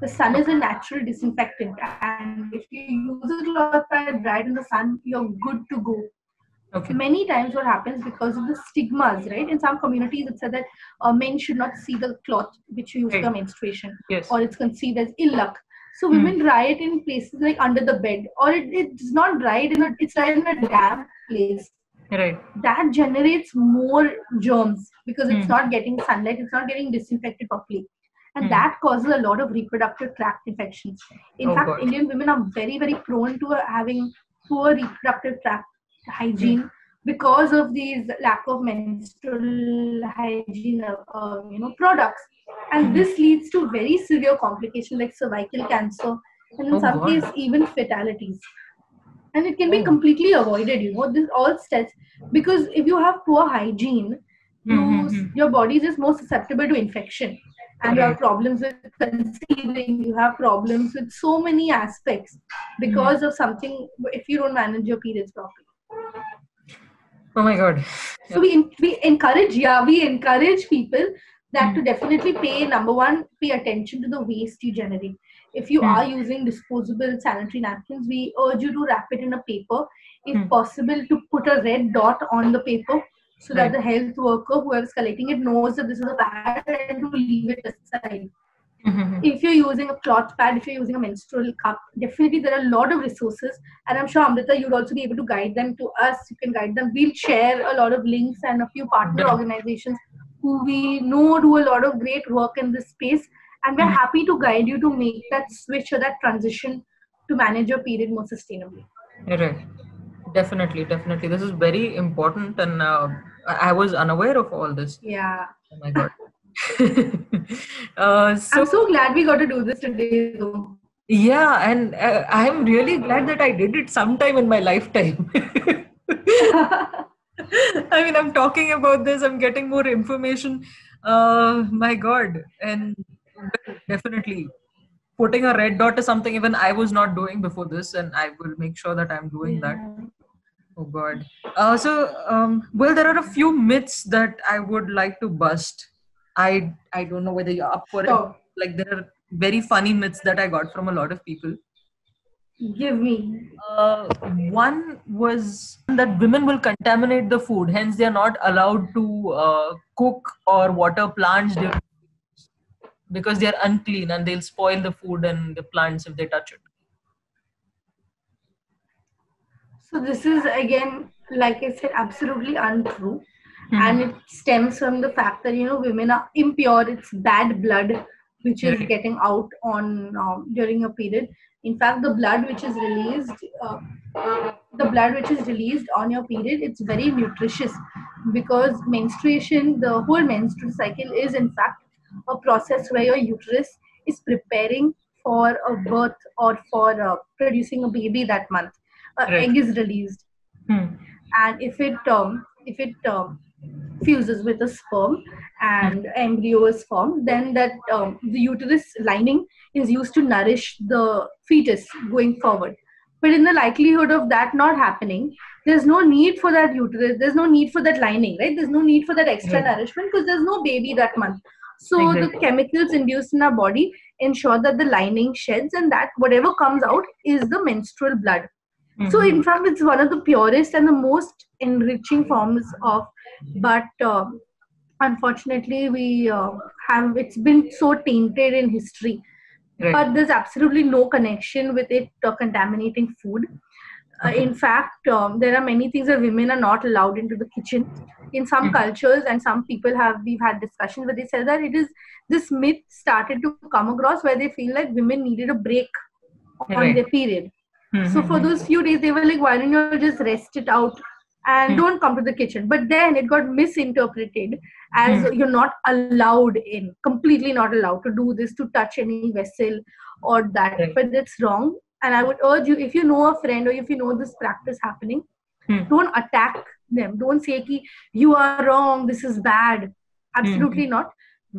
The sun is a natural disinfectant. And if you use a cloth pad dried in the sun, you're good to go. Okay. Many times what happens because of the stigmas, right? In some communities, it said that men should not see the cloth which you use for menstruation or it's conceived as ill luck. So women dry it in places like under the bed or it's not dried, it's dried in a damp place. Right. That generates more germs because it's not getting sunlight, it's not getting disinfected properly. And that causes a lot of reproductive tract infections. In fact, God. Indian women are very, very prone to having poor reproductive tract hygiene because of these lack of menstrual hygiene products, and this leads to very severe complications like cervical cancer, and in some cases even fatalities. And it can be completely avoided, you know, this all stress, because if you have poor hygiene, your body is more susceptible to infection, and you have problems with conceiving, you have problems with so many aspects because of something, if you don't manage your periods properly. Oh my God. So we encourage people that to definitely pay, number one, pay attention to the waste you generate. If you are using disposable sanitary napkins, we urge you to wrap it in a paper. If possible, to put a red dot on the paper so that the health worker, whoever's collecting it, knows that this is a pad and to leave it aside. If you're using a cloth pad, if you're using a menstrual cup, definitely there are a lot of resources. And I'm sure, Amrita, you'd also be able to guide them to us. You can guide them. We'll share a lot of links and a few partner organizations who we know do a lot of great work in this space. And we're happy to guide you to make that switch or that transition to manage your period more sustainably. Right. Definitely, definitely. This is very important, and I was unaware of all this. Yeah. Oh my God. I'm so glad we got to do this today, though. Yeah, and I'm really glad that I did it sometime in my lifetime. I mean, I'm talking about this, I'm getting more information. My God. And definitely putting a red dot is something even I was not doing before this, and I will make sure that I'm doing that. Oh God. Well, there are a few myths that I would like to bust. I don't know whether you're up for it. Like, there are very funny myths that I got from a lot of people. Give me. One was that women will contaminate the food, hence they are not allowed to cook or water plants because they are unclean and they'll spoil the food and the plants if they touch it. So this is, again, like I said, absolutely untrue. And it stems from the fact that, you know, women are impure. It's bad blood which is getting out on during a period. In fact, the blood which is released on your period, it's very nutritious, because menstruation, the whole menstrual cycle is in fact a process where your uterus is preparing for a birth or for producing a baby that month. Egg is released, and if it fuses with a sperm and embryo is formed, then that the uterus lining is used to nourish the fetus going forward. But in the likelihood of that not happening, there's no need for that uterus, there's no need for that lining, right? There's no need for that extra nourishment, because there's no baby that month. So the chemicals induced in our body ensure that the lining sheds, and that whatever comes out is the menstrual blood. So in fact, it's one of the purest and the most enriching forms of, but unfortunately we have, it's been so tainted in history. But there's absolutely no connection with it contaminating food. In fact, there are many things that women are not allowed into the kitchen. In some cultures, and some people we've had discussions where they said that it is, this myth started to come across where they feel like women needed a break on their period. So for those few days, they were like, why don't you just rest it out and don't come to the kitchen? But then it got misinterpreted as you're not allowed in, completely not allowed to do this, to touch any vessel or that. But that's wrong. And I would urge you, if you know a friend or if you know this practice happening, don't attack them. Don't say, ki, you are wrong, this is bad. Absolutely not.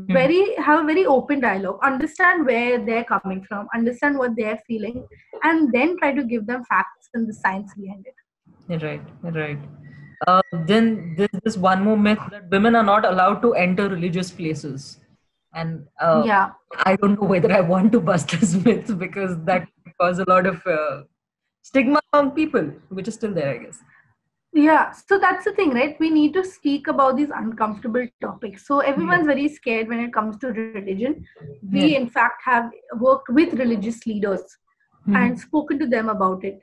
Have a very open dialogue. Understand where they're coming from, understand what they're feeling, and then try to give them facts and the science behind it. Right. Then there's one more myth that women are not allowed to enter religious places. And I don't know whether I want to bust this myth, because that caused a lot of stigma among people, which is still there, I guess. Yeah, so that's the thing, right? We need to speak about these uncomfortable topics. So everyone's very scared when it comes to religion. We, in fact, have worked with religious leaders and spoken to them about it.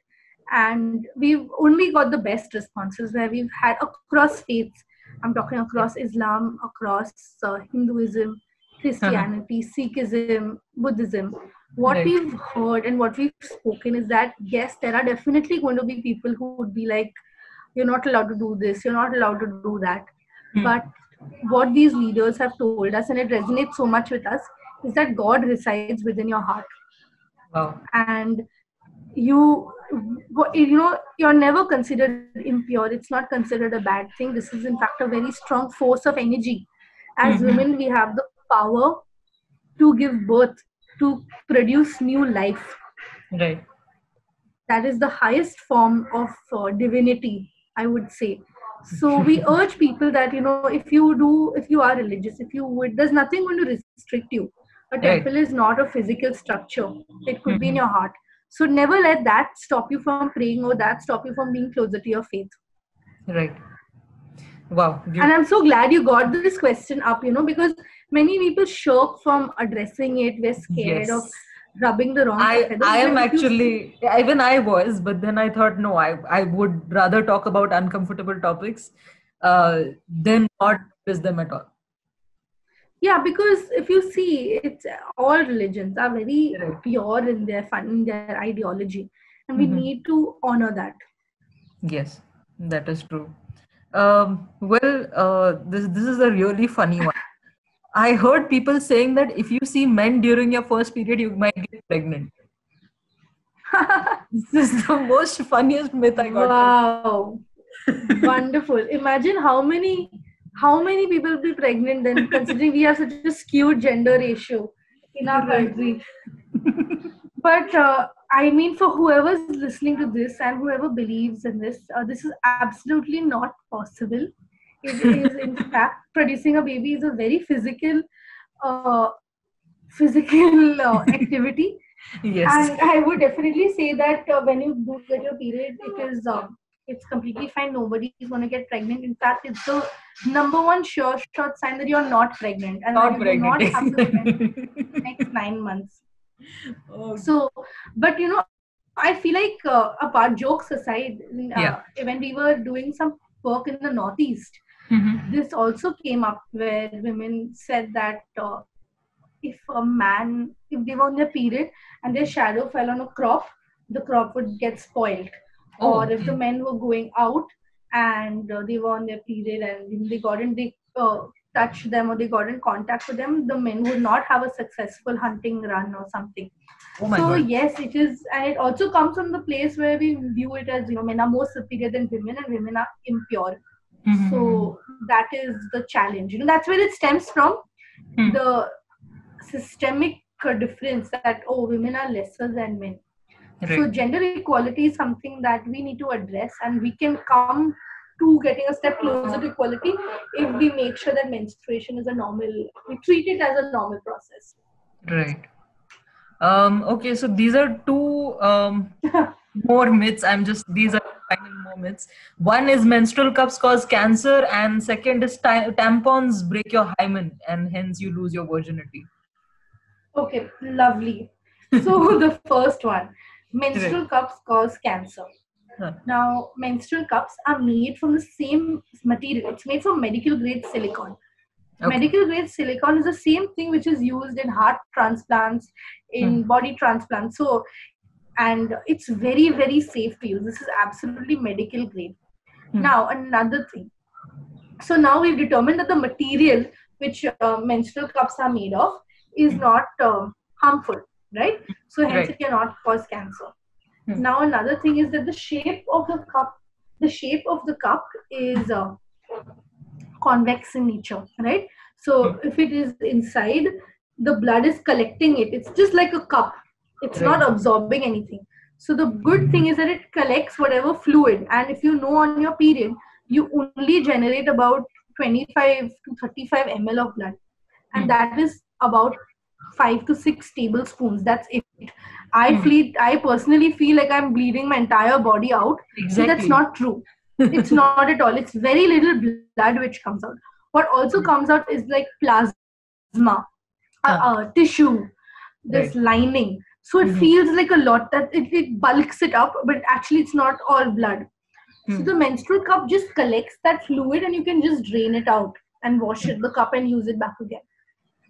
And we've only got the best responses, where we've had across faiths. I'm talking across Islam, across Hinduism, Christianity, Sikhism, Buddhism. What we've heard and what we've spoken is that, yes, there are definitely going to be people who would be like, you're not allowed to do this, you're not allowed to do that. But what these leaders have told us, and it resonates so much with us, is that God resides within your heart. Wow. And you're never considered impure. It's not considered a bad thing. This is in fact a very strong force of energy. As women, we have the power to give birth, to produce new life. Right. That is the highest form of divinity, I would say. So we urge people that, you know, if you are religious, there's nothing going to restrict you. A temple is not a physical structure. It could be in your heart. So never let that stop you from praying or that stop you from being closer to your faith. Right. Wow. And I'm so glad you got this question up, you know, because many people shirk from addressing it. We're scared of rubbing the wrong feathers. I am actually, even I was, but then I thought, no, I would rather talk about uncomfortable topics than not address them at all. Yeah, because if you see, it's all religions are very pure in their ideology, and we need to honor that. Yes, that is true. This is a really funny one. I heard people saying that if you see men during your first period, you might get pregnant. This is the most funniest myth I got. Wow, wonderful! Imagine how many people will be pregnant then, considering we have such a skewed gender ratio in our country. But I mean, for whoever's listening to this and whoever believes in this, this is absolutely not possible. It is, in fact, producing a baby is a very physical activity. Yes. And I would definitely say that when you do get your period, it is... it's completely fine. Nobody is going to get pregnant. In fact, it's the number one sure sign that you're not pregnant. And that you will not have to spend the next 9 months. Oh. So, but you know, I feel like apart jokes aside, when we were doing some work in the Northeast, this also came up where women said that if they were on their period and their shadow fell on a crop, the crop would get spoiled. Or if the men were going out and they were on their period and they touched them or they got in contact with them, the men would not have a successful hunting run or something. Oh my God. Yes, it is. And it also comes from the place where we view it as, you know, men are more superior than women and women are impure. So that is the challenge. You know, that's where it stems from. The systemic difference that, oh, women are lesser than men. Right. So gender equality is something that we need to address, and we can come to getting a step closer to equality if we make sure that menstruation is we treat it as a normal process. Right. Okay, so these are two more myths. These are final more myths. One is menstrual cups cause cancer, and second is tampons break your hymen and hence you lose your virginity. Okay, lovely. So the first one. Menstrual cups cause cancer. Now, menstrual cups are made from the same material. It's made from medical grade silicone. Okay. Medical grade silicone is the same thing which is used in heart transplants, in body transplants. So, and it's very, very safe to use. This is absolutely medical grade. Now, another thing. So now we've determined that the material which menstrual cups are made of is not harmful. Right? So hence it cannot cause cancer. Now another thing is that the shape of the cup is convex in nature, right? So if it is inside, the blood is collecting it. It's just like a cup. It's not absorbing anything. So the good thing is that it collects whatever fluid. And if you know on your period, you only generate about 25 to 35 ml of blood. And that is about 5 to 6 tablespoons. That's it. I personally feel like I'm bleeding my entire body out. Exactly. So that's not true. It's not at all. It's very little blood which comes out. What also comes out is like plasma, tissue, this lining. So it feels like a lot, that it bulks it up, but actually it's not all blood. So the menstrual cup just collects that fluid and you can just drain it out and wash the cup and use it back again.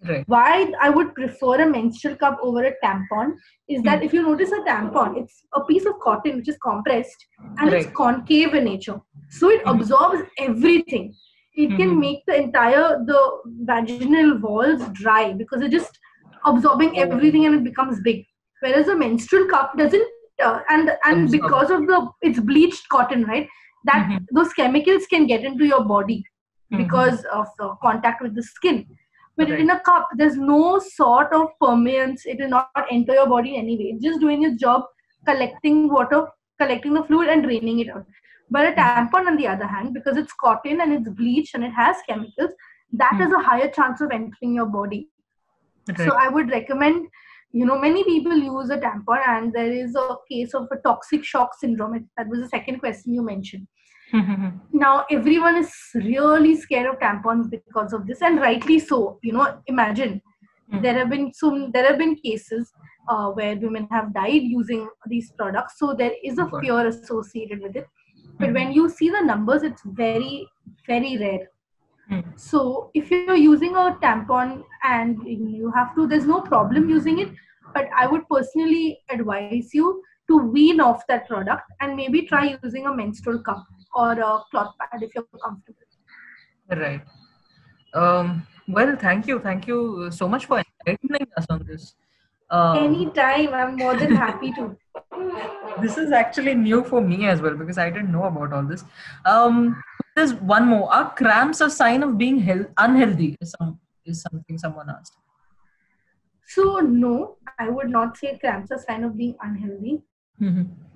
Right. Why I would prefer a menstrual cup over a tampon is that if you notice a tampon, it's a piece of cotton which is compressed and it's concave in nature. So it absorbs everything. It can make the vaginal walls dry because it's just absorbing everything and it becomes big. whereas a menstrual cup doesn't, and because of the, it's bleached cotton, right? That those chemicals can get into your body because of the contact with the skin. But in a cup, there's no sort of permeance. It will not enter your body anyway. It's just doing its job, collecting water, collecting the fluid and draining it out. But a tampon, on the other hand, because it's cotton and it's bleached and it has chemicals, that has a higher chance of entering your body. So I would recommend, you know, many people use a tampon, and there is a case of a toxic shock syndrome. That was the second question you mentioned. Now, everyone is really scared of tampons because of this, and rightly so. You know, imagine there have been cases where women have died using these products. So there is a fear associated with it. But when you see the numbers, it's very, very rare. So if you're using a tampon and you have to, there's no problem using it, but I would personally advise you to wean off that product and maybe try using a menstrual cup or a cloth pad if you're comfortable. Right. Well, thank you so much for enlightening us on this. Anytime, I'm more than happy to. This is actually new for me as well, because I didn't know about all this. There's one more. Are cramps a sign of being unhealthy? Is something someone asked. So no, I would not say cramps are a sign of being unhealthy.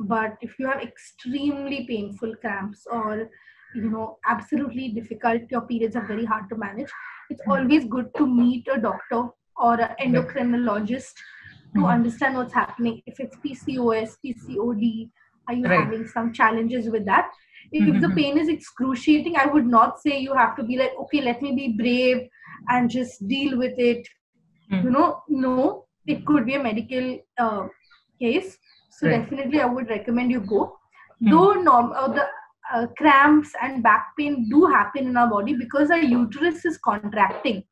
But if you have extremely painful cramps or, you know, absolutely difficult, your periods are very hard to manage, it's always good to meet a doctor or an endocrinologist to understand what's happening. If it's PCOS, PCOD, are you having some challenges with that? If the pain is excruciating, I would not say you have to be like, okay, let me be brave and just deal with it. You know, no, it could be a medical case. So definitely I would recommend you go. Though the cramps and back pain do happen in our body because our uterus is contracting.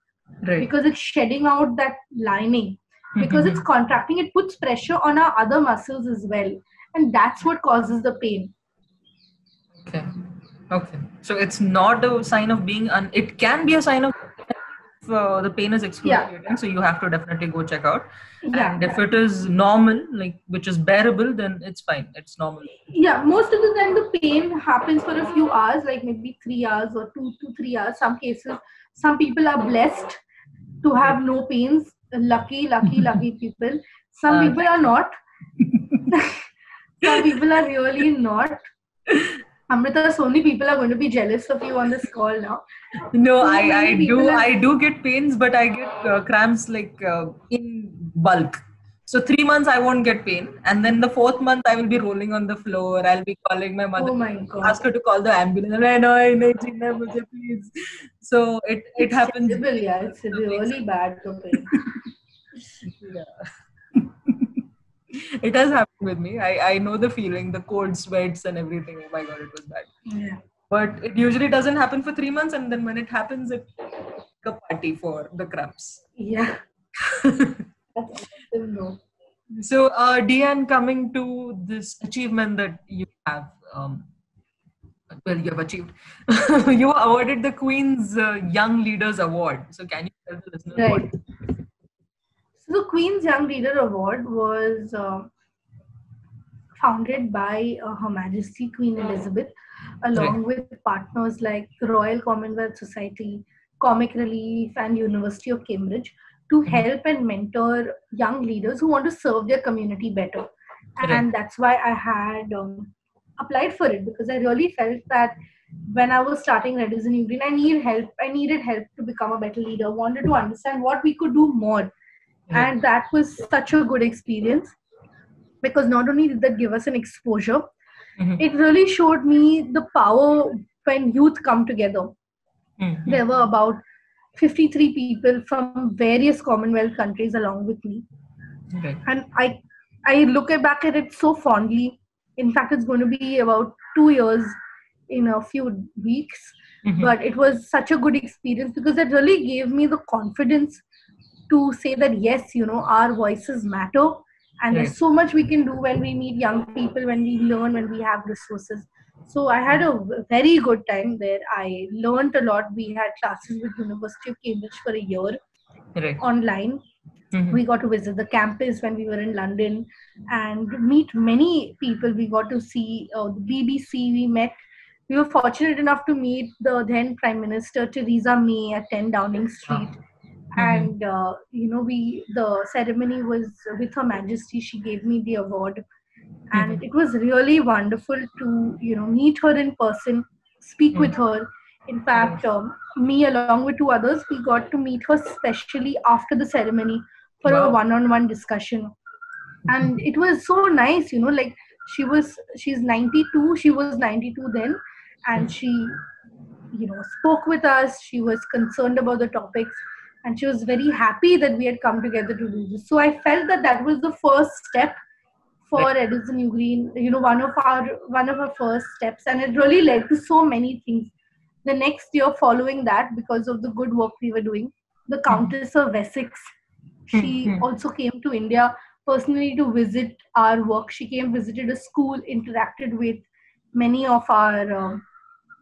Because it's shedding out that lining. Because it's contracting, it puts pressure on our other muscles as well. And that's what causes the pain. Okay. Okay. So it's not a sign of being, it can be a sign of if, the pain is excruciating. So you have to definitely go check out. And if it is normal, like, which is bearable, then it's fine. It's normal. Yeah. Most of the time the pain happens for a few hours, like maybe 3 hours or 2 to 3 hours. Some cases, some people are blessed to have no pains. Lucky people. Some people are not. Some people are really not. Amrita, so many people are going to be jealous of you on this call now. No, so I do get pains, but I get cramps like in bulk. So 3 months I won't get pain, and then the fourth month I will be rolling on the floor. I'll be calling my mother. Oh my God. Ask her to call the ambulance. No, please. So it happens. Yeah, it's really bad. It has happened with me. I know the feeling, the cold sweats and everything. Oh my God, it was bad. Yeah. But it usually doesn't happen for 3 months, and then when it happens, it's a party for the cramps. Yeah. So, Deane, coming to this achievement that you have, you have achieved. You were awarded the Queen's Young Leaders Award. So, can you tell the listeners what? So, the Queen's Young Leader Award was founded by Her Majesty Queen Elizabeth, along with partners like the Royal Commonwealth Society, Comic Relief, and University of Cambridge, to help and mentor young leaders who want to serve their community better. And that's why I had applied for it, because I really felt that when I was starting Red is the New Green, I needed help to become a better leader, wanted to understand what we could do more. And that was such a good experience, because not only did that give us an exposure, it really showed me the power when youth come together. There were about 53 people from various Commonwealth countries along with me. And I look back at it so fondly. In fact, it's going to be about 2 years in a few weeks. But it was such a good experience, because it really gave me the confidence to say that, yes, you know, our voices matter. And there's so much we can do when we meet young people, when we learn, when we have resources. So I had a very good time there. I learned a lot. We had classes with University of Cambridge for a year online. Mm-hmm. We got to visit the campus when we were in London and meet many people. We got to see the BBC. We were fortunate enough to meet the then Prime Minister Theresa May at 10 Downing Street. Mm-hmm. And, the ceremony was with Her Majesty. She gave me the award. And mm-hmm. it was really wonderful to, meet her in person, speak mm-hmm. with her. In fact, me along with two others, we got to meet her specially after the ceremony for wow. a one-on-one discussion. And it was so nice, she's 92, she was 92 then. And she, spoke with us. She was concerned about the topics. And she was very happy that we had come together to do this. So I felt that was the first step for Red is the New Green, one of our first steps. And it really led to so many things. The next year following that, because of the good work we were doing, the Countess of Wessex, she also came to India personally to visit our work. She came, visited a school, interacted with many of our...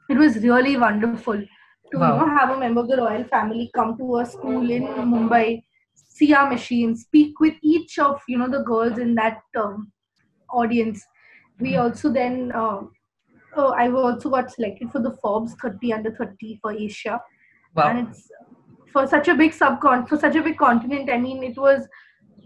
it was really wonderful to have a member of the royal family come to a school in Mumbai, see our machine, speak with each of, the girls in that audience. We also then... I also got selected for the Forbes 30 Under 30 for Asia. Wow. And it's for such a big continent. I mean, it was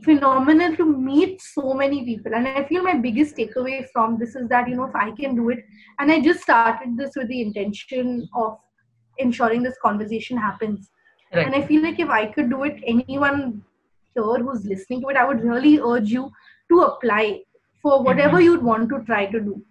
phenomenal to meet so many people. And I feel my biggest takeaway from this is that, if I can do it. And I just started this with the intention of ensuring this conversation happens. Right. And I feel like if I could do it, anyone here who's listening to it, I would really urge you to apply for whatever mm-hmm. you'd want to try to do.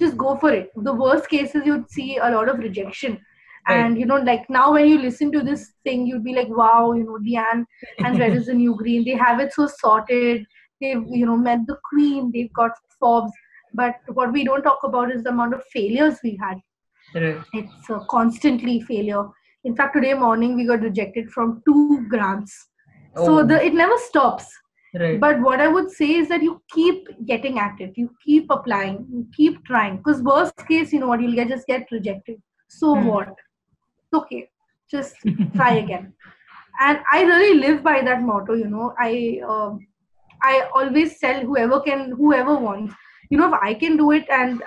Just go for it. The worst cases, you'd see a lot of rejection. Right. And, now when you listen to this thing, you'd be like, wow, Deane and Red is the New Green. They have it so sorted. They've, met the Queen. They've got Forbes. But what we don't talk about is the amount of failures we had. Right. It's constantly failure. In fact, today morning, we got rejected from 2 grants. Oh. So it never stops. Right. But what I would say is that you keep getting at it. You keep applying. You keep trying. Because worst case, you'll just get rejected. So what? It's okay. Just try again. And I really live by that motto, I always tell whoever wants. If I can do it, and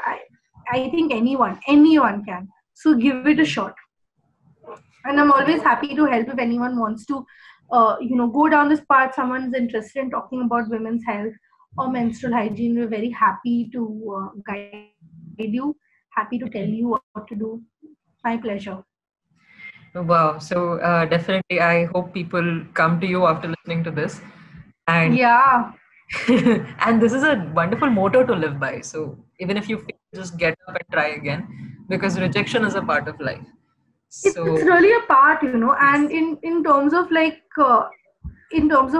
I think anyone can. So give it a shot. And I'm always happy to help if anyone wants to go down this path. Someone's interested in talking about women's health or menstrual hygiene. We're very happy to guide you, happy to tell you what to do. My pleasure. Wow. So definitely, I hope people come to you after listening to this. And yeah. And this is a wonderful motto to live by. So even if you fail, just get up and try again, because rejection is a part of life. It's really a part, and in terms of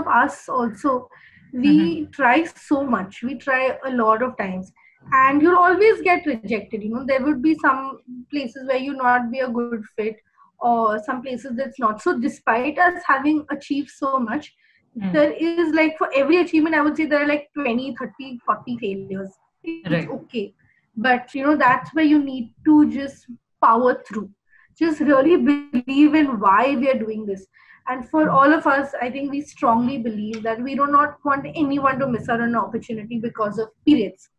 us also, we mm-hmm. try so much. We try a lot of times, and you'll always get rejected. There would be some places where you not be a good fit, or some places that's not. So despite us having achieved so much, there is for every achievement, I would say there are 20, 30, 40 failures. It's right. okay. But that's where you need to just power through. Just really believe in why we are doing this. And for all of us, I think we strongly believe that we do not want anyone to miss out on an opportunity because of periods,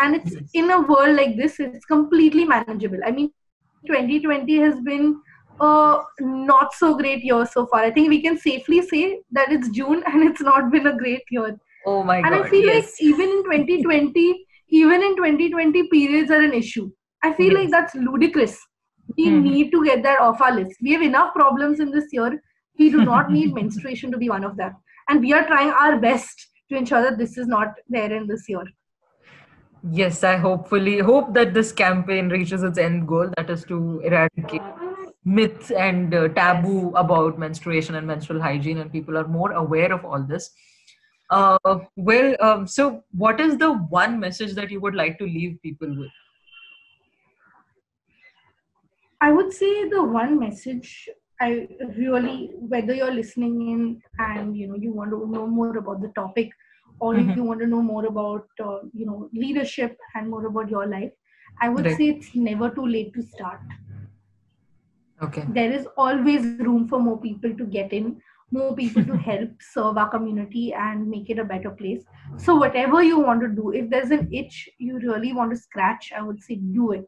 And it's in a world like this, it's completely manageable. I mean, 2020 has been a not so great year so far. I think we can safely say that it's June and it's not been a great year. Oh my God. And I feel like even in 2020, periods are an issue. I feel like that's ludicrous. We need to get that off our list. We have enough problems in this year. We do not need menstruation to be one of them. And we are trying our best to ensure that this is not there in this year. Yes, I hope that this campaign reaches its end goal. That is to eradicate myths and taboo about menstruation and menstrual hygiene. And people are more aware of all this. So what is the one message that you would like to leave people with? I would say the one message I really, whether you're listening in and, you want to know more about the topic, or mm-hmm. if you want to know more about, leadership and more about your life, I would say it's never too late to start. Okay. There is always room for more people to get in more people to help serve our community and make it a better place. So whatever you want to do, if there's an itch you really want to scratch, I would say do it.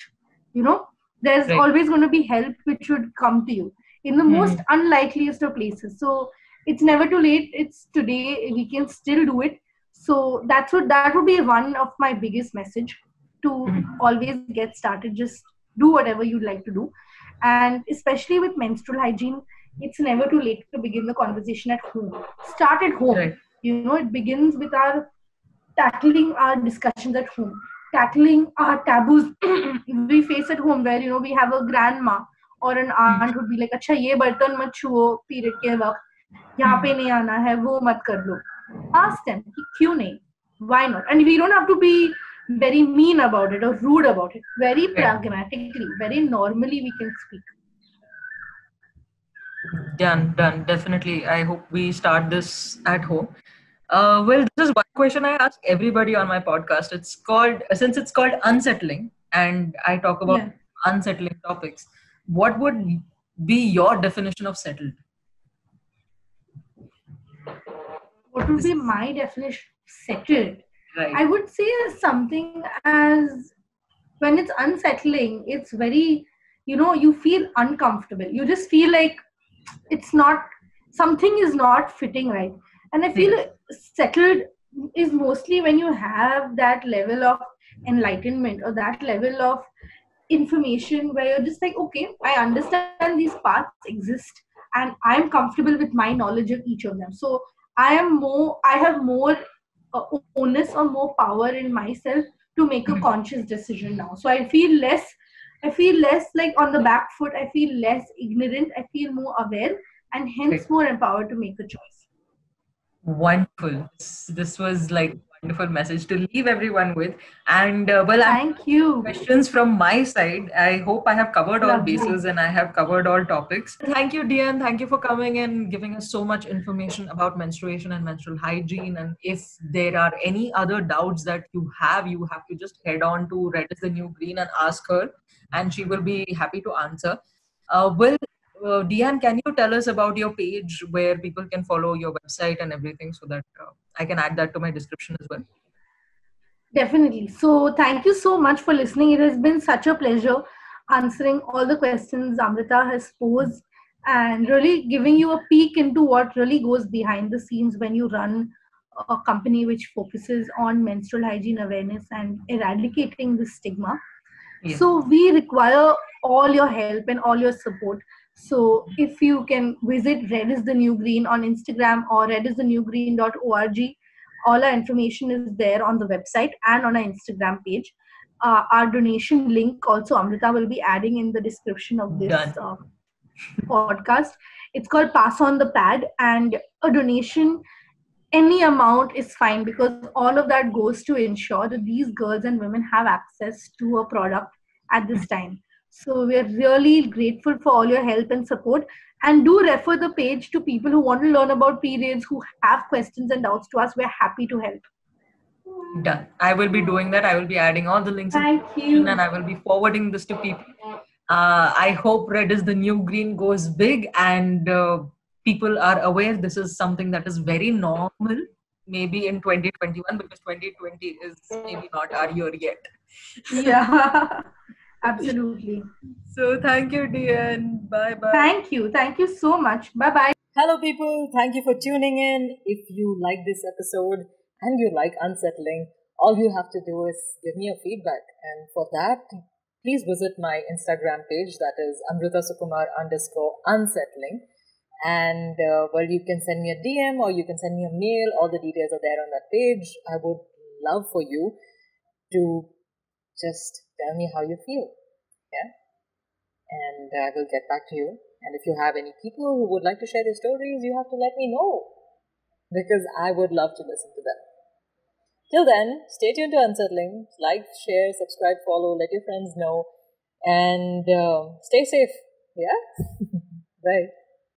You know, there's always going to be help which would come to you in the most unlikeliest of places. So it's never too late. It's today. We can still do it. So that's what, that would be one of my biggest message, to always get started. Just do whatever you'd like to do. And especially with menstrual hygiene, it's never too late to begin the conversation at home. Start at home. Right. You know, it begins with our tackling our discussions at home, tackling our taboos we face at home, where, you know, we have a grandma or an aunt who'd be like, "Acha, ye bartan mat chuo period ke waqt, yahan pe nahi aana hai, wo mat kar lo." Ask them, "Kyun nahi? Why not?" And we don't have to be very mean about it or rude about it. Very pragmatically, very normally we can speak. Done. Definitely. I hope we start this at home. Well, this is one question I ask everybody on my podcast. It's called, since it's called Unsettling, and I talk about unsettling topics, what would be your definition of settled? What would be my definition of settled? Right. I would say something as, when it's unsettling, it's very, you know, you feel uncomfortable. You just feel like it's not, something is not fitting right. And I feel settled is mostly when you have that level of enlightenment or that level of information where you're just like, okay, I understand these paths exist and I'm comfortable with my knowledge of each of them. So I am more, I have more onus or more power in myself to make a conscious decision now. So I feel less like on the back foot. I feel less ignorant. I feel more aware and hence more empowered to make a choice. Wonderful. This was like a wonderful message to leave everyone with. And well, thank you. Questions from my side. I hope I have covered all bases and I have covered all topics. Thank you, Deane. Thank you for coming and giving us so much information about menstruation and menstrual hygiene. And if there are any other doubts that you have to just head on to Red is the New Green and ask her, and she will be happy to answer. Deane, can you tell us about your page where people can follow your website and everything, so that I can add that to my description as well? Definitely. So thank you so much for listening. It has been such a pleasure answering all the questions Amrita has posed and really giving you a peek into what really goes behind the scenes when you run a company which focuses on menstrual hygiene awareness and eradicating the stigma. Yeah. So we require all your help and all your support. So if you can visit Red is the New Green on Instagram or redisthenewgreen.org, all our information is there on the website and on our Instagram page. Our donation link also Amrita will be adding in the description of this podcast. It's called Pass on the Pad, and a donation, any amount is fine, because all of that goes to ensure that these girls and women have access to a product at this time. So we are really grateful for all your help and support, and do refer the page to people who want to learn about periods, who have questions and doubts to us. We're happy to help. Done. I will be doing that. I will be adding all the links. Thank you. And I will be forwarding this to people. I hope Red is the New Green goes big and people are aware this is something that is very normal, maybe in 2021, because 2020 is maybe not our year yet. Yeah, absolutely. So thank you, Deane. Bye-bye. Thank you. Thank you so much. Bye-bye. Hello, people. Thank you for tuning in. If you like this episode and you like Unsettling, all you have to do is give me a feedback. And for that, please visit my Instagram page, that is amrita_sukumar_unsettling. And well, you can send me a DM or you can send me a mail. All the details are there on that page. I would love for you to just tell me how you feel. Yeah. And I will get back to you. And if you have any people who would like to share their stories, you have to let me know, because I would love to listen to them. Till then, stay tuned to Unsettling. Like, share, subscribe, follow, let your friends know. And stay safe. Yeah. Bye.